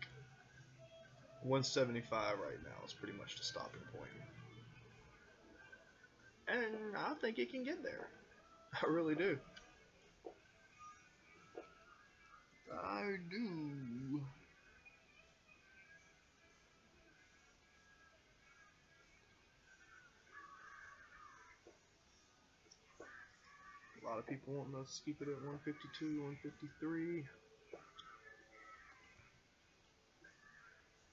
175 right now is pretty much the stopping point. And I think it can get there. I really do. I do. A lot of people wanting us to keep it at 152, 153.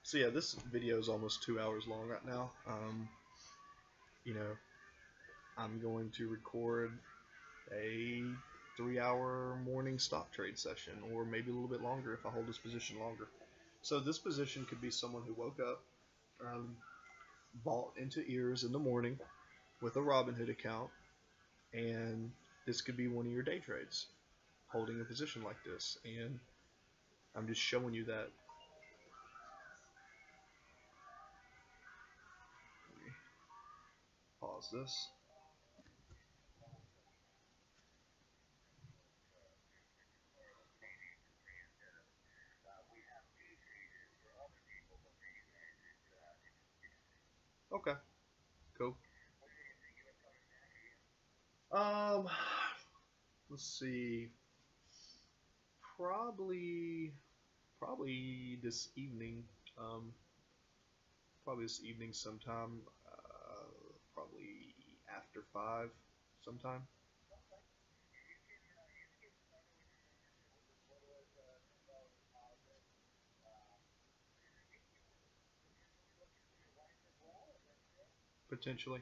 So yeah, this video is almost 2 hours long right now. You know, I'm going to record a 3-hour morning stock trade session, or maybe a little bit longer if I hold this position longer. So this position could be someone who woke up, bought into EARS in the morning with a Robinhood account, and this could be one of your day trades, holding a position like this. And I'm just showing you that. Let me pause this. Okay, cool. Let's see. Probably this evening. Probably this evening sometime. Probably after 5 sometime. Potentially.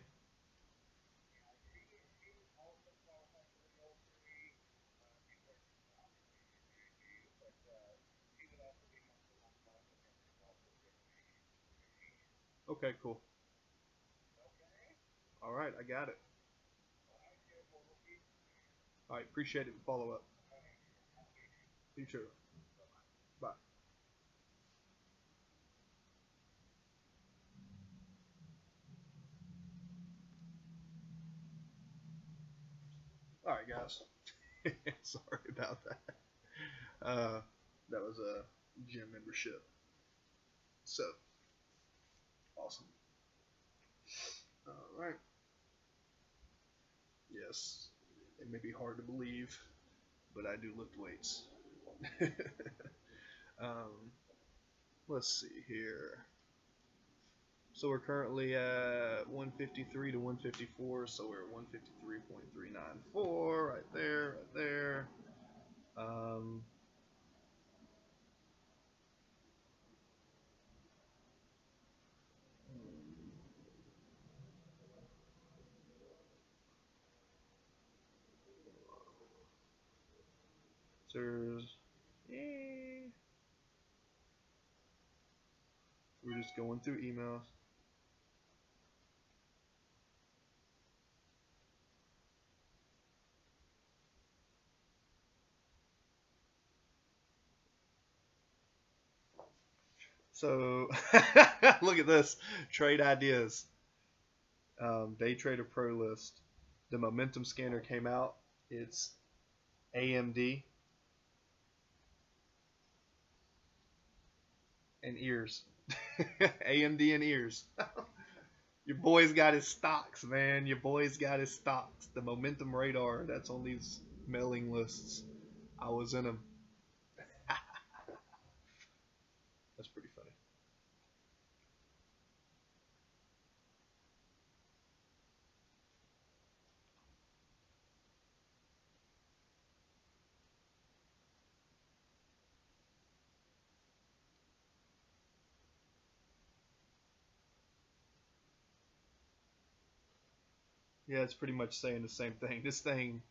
Okay, cool. All right, I got it. All right, appreciate it. Follow up. You too. Bye. All right, guys. Sorry about that. That was a gym membership. So, awesome. All right. Yes, it may be hard to believe, but I do lift weights. Let's see here. So we're currently at 153 to 154, so we're at 153.394, right there. We're just going through emails. So look at this, trade ideas, day trader pro list. The momentum scanner came out. It's AMD and EARS. AMD and EARS. Your boy's got his stocks, man. Your boy's got his stocks. The momentum radar that's on these mailing lists. I was in them. That's pretty funny. Yeah, it's pretty much saying the same thing. This thing,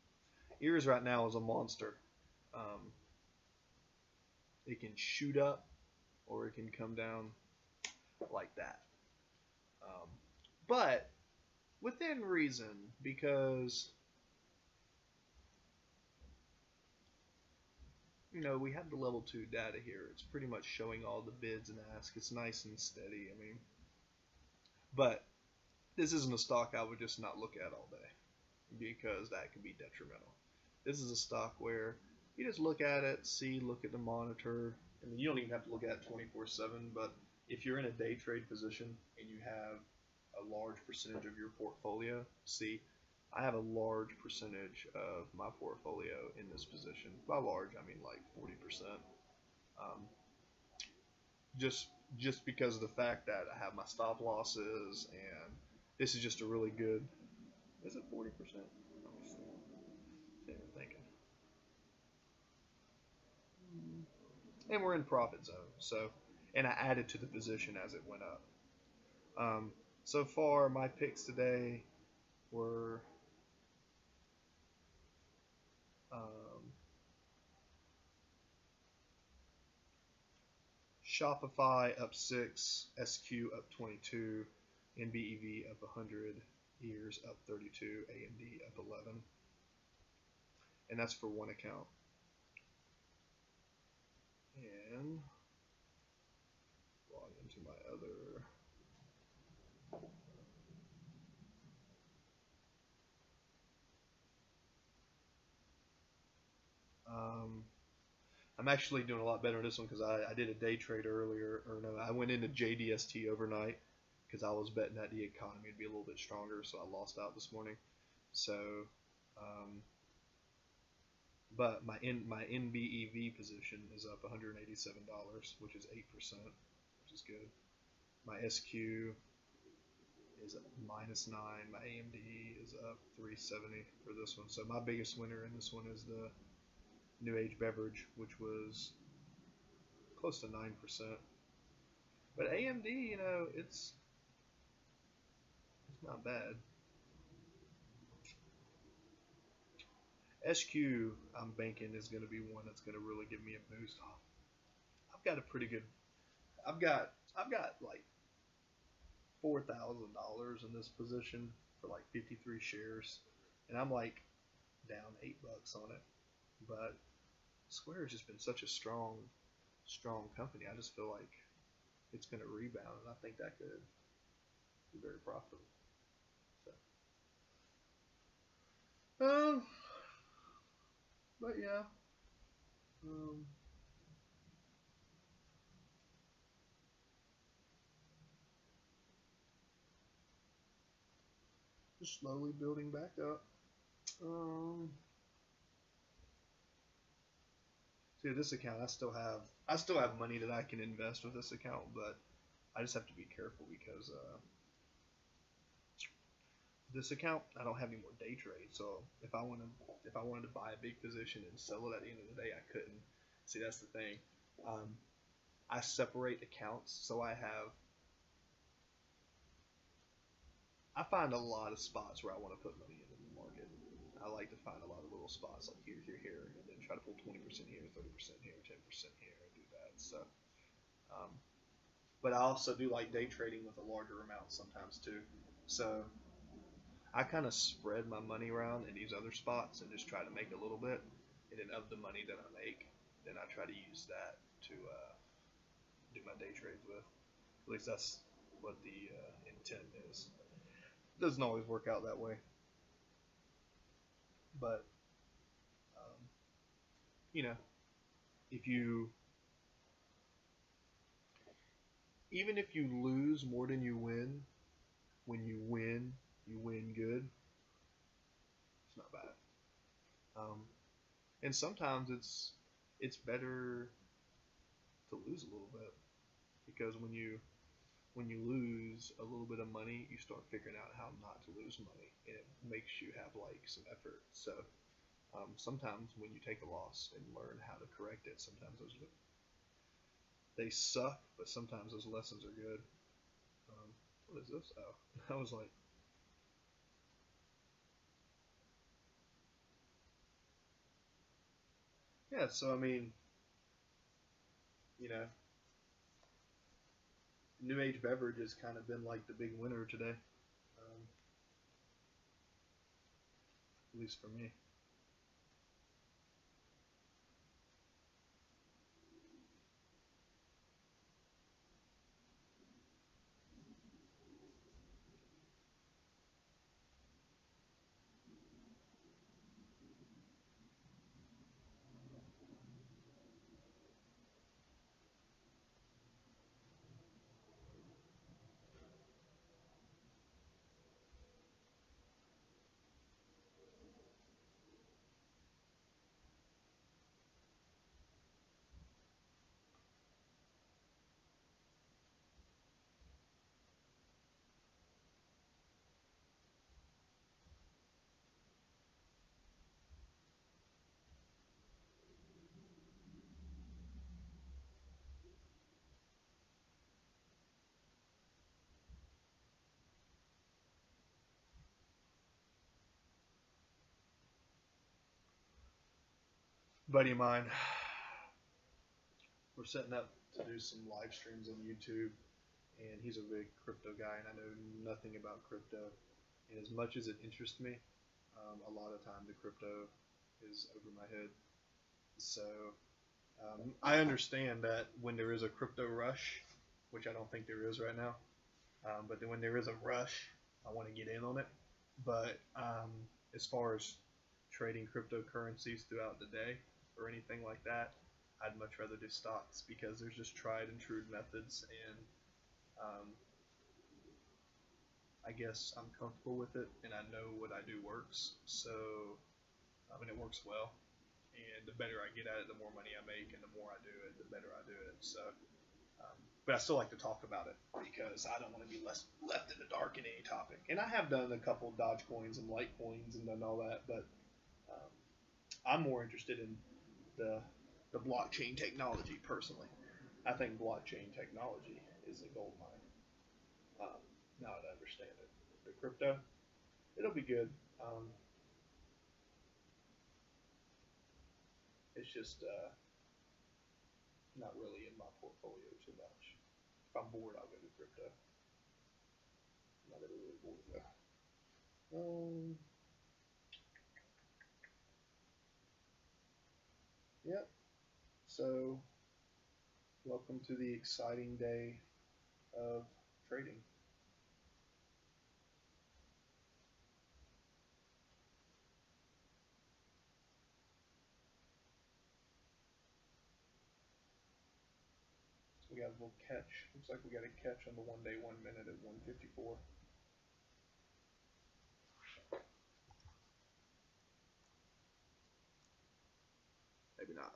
EARS right now, is a monster. It can shoot up, or it can come down like that. But within reason, because, you know, we have the level 2 data here. It's pretty much showing all the bids and asks. It's nice and steady. I mean, but this isn't a stock I would just not look at all day, because that can be detrimental. This is a stock where you just look at it, see, look at the monitor. I mean, you don't even have to look at it 24/7, but if you're in a day trade position and you have a large percentage of your portfolio, see, I have a large percentage of my portfolio in this position. By large, I mean like 40%. Just because of the fact that I have my stop losses, and this is just a really good. Is it 40%? they were thinking. And we're in profit zone, so, and I added to the position as it went up. So far, my picks today were Shopify up 6, SQ up 22, NBEV up 100, EARS up 32, AMD up 11, and that's for one account. And log into my other. I'm actually doing a lot better on this one because I did a day trade earlier, or no, I went into JDST overnight because I was betting that the economy would be a little bit stronger, so I lost out this morning. So, but my NBEV position is up $187, which is 8%, which is good. My SQ is -9. My AMD is up 370 for this one. So my biggest winner in this one is the New Age Beverage, which was close to 9%. But AMD, you know, it's not bad. SQ, I'm banking, is going to be one that's going to really give me a boost. I've got a pretty good, I've got like $4,000 in this position for like 53 shares, and I'm like down $8 on it. But Square has just been such a strong company. I just feel like it's going to rebound, and I think that could be very profitable. So, but yeah, just slowly building back up. See, this account, I still have money that I can invest with this account, but I just have to be careful because this account, I don't have any more day trade. So if I wanted to buy a big position and sell it at the end of the day, I couldn't. See, that's the thing. I separate accounts, so I find a lot of spots where I want to put money into the market. I like to find a lot of little spots like here, and then try to pull 20% here, 30% here, 10% here, and do that. So, but I also do like day trading with a larger amount sometimes too. So I kind of spread my money around in these other spots and just try to make a little bit, and then of the money that I make, then I try to use that to do my day trades with. At least that's what the intent is. Doesn't always work out that way, but you know, even if you lose more than you win, when you win good. It's not bad, and sometimes it's better to lose a little bit, because when you lose a little bit of money, you start figuring out how not to lose money, and it makes you have like some effort. So sometimes when you take a loss and learn how to correct it, sometimes they suck, but sometimes those lessons are good. What is this? Oh, I was like, yeah. So I mean, you know, New Age Beverage has kind of been like the big winner today, at least for me. buddy of mine, we're setting up to do some live streams on YouTube, and he's a big crypto guy, and I know nothing about crypto. And as much as it interests me, a lot of time the crypto is over my head. So I understand that when there is a crypto rush, which I don't think there is right now, but then when there is a rush, I want to get in on it. But as far as trading cryptocurrencies throughout the day or anything like that, I'd much rather do stocks, because there's just tried and true methods, and I guess I'm comfortable with it, and I know what I do works. So I mean, it works well, and the better I get at it, the more money I make, and the more I do it, the better I do it. So but I still like to talk about it, because I don't want to be left in the dark in any topic. And I have done a couple of Doge coins and Litecoins and done all that, but I'm more interested in the blockchain technology personally. I think blockchain technology is a gold mine. Now that I understand it. The crypto, it'll be good. It's just not really in my portfolio too much. If I'm bored, I'll go to crypto. I'm not really bored though. Yep. So, welcome to the exciting day of trading. We got a little catch. Looks like we got a catch on the 1 day, 1 minute at 154. Maybe not.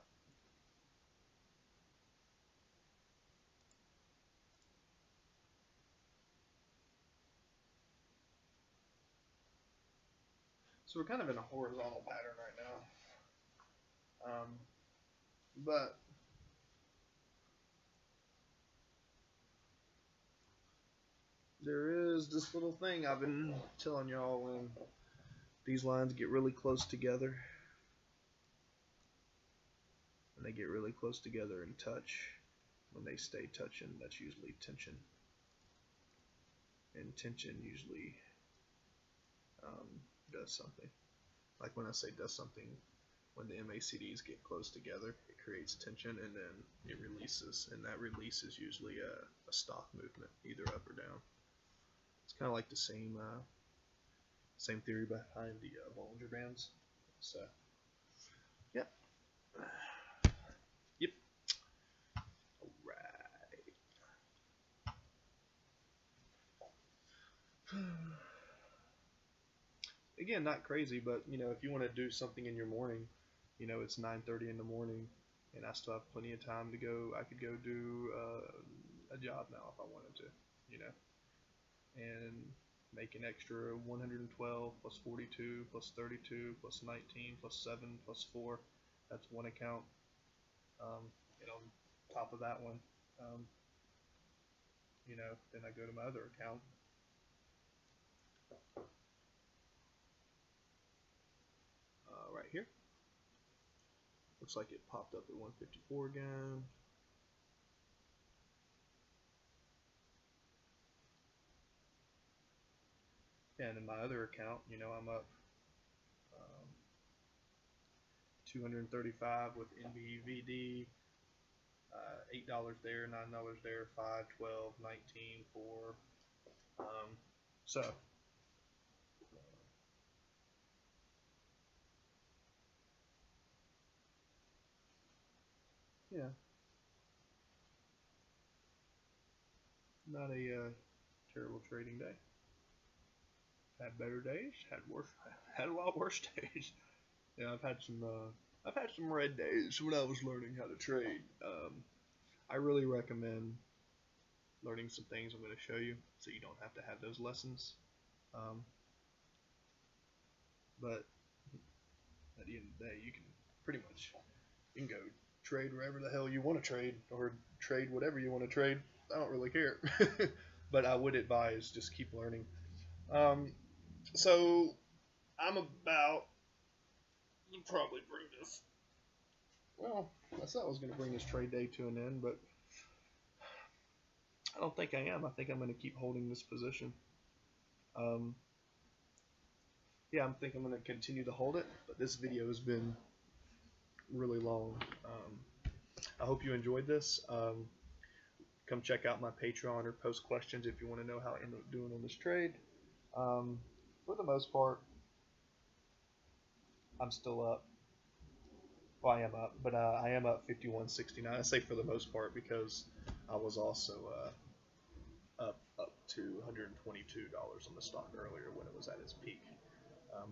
So we're kind of in a horizontal pattern right now. But there is this little thing I've been telling y'all, when these lines get really close together and they get really close together and touch, when they stay touching, that's usually tension, and tension usually does something. Like when I say does something, when the MACDs get close together, it creates tension and then it releases, and that release is usually a stock movement, either up or down. It's kind of like the same theory behind the Bollinger Bands. So, yep. Yep. All right. Again, not crazy, but you know, if you want to do something in your morning, you know, it's 9:30 in the morning, and I still have plenty of time to go. I could go do a job now if I wanted to, you know, and make an extra 112 plus 42 plus 32 plus 19 plus 7 plus 4. That's one account. And on top of that one, you know, then I go to my other account. Right here. Looks like it popped up at 154 again. And in my other account, you know, I'm up 235 with NBEV, $8 there, $9 there, 5, 12, 19, 4. So yeah, not a terrible trading day. Had better days, had a lot worse days. Yeah, I've had some red days when I was learning how to trade. I really recommend learning some things I'm going to show you, so you don't have to have those lessons. But at the end of the day, you can pretty much go trade wherever the hell you want to trade, or trade whatever you want to trade. I don't really care. But I would advise just keep learning. So I'm about, you probably bring this Well, I thought I was going to bring this trade day to an end, but I don't think I am. I think I'm going to keep holding this position. Yeah, I think I'm going to continue to hold it, but this video has been really long. I hope you enjoyed this. Come check out my Patreon or post questions if you want to know how I ended up doing on this trade. For the most part, I'm still up. Well, I am up, but I am up 51.69. I say for the most part because I was also up to $122 on the stock earlier when it was at its peak.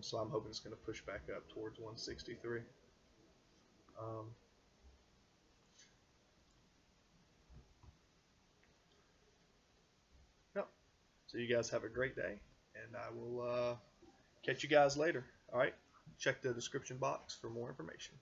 So I'm hoping it's going to push back up towards 163. Yep. So you guys have a great day, and I will catch you guys later. All right. Check the description box for more information.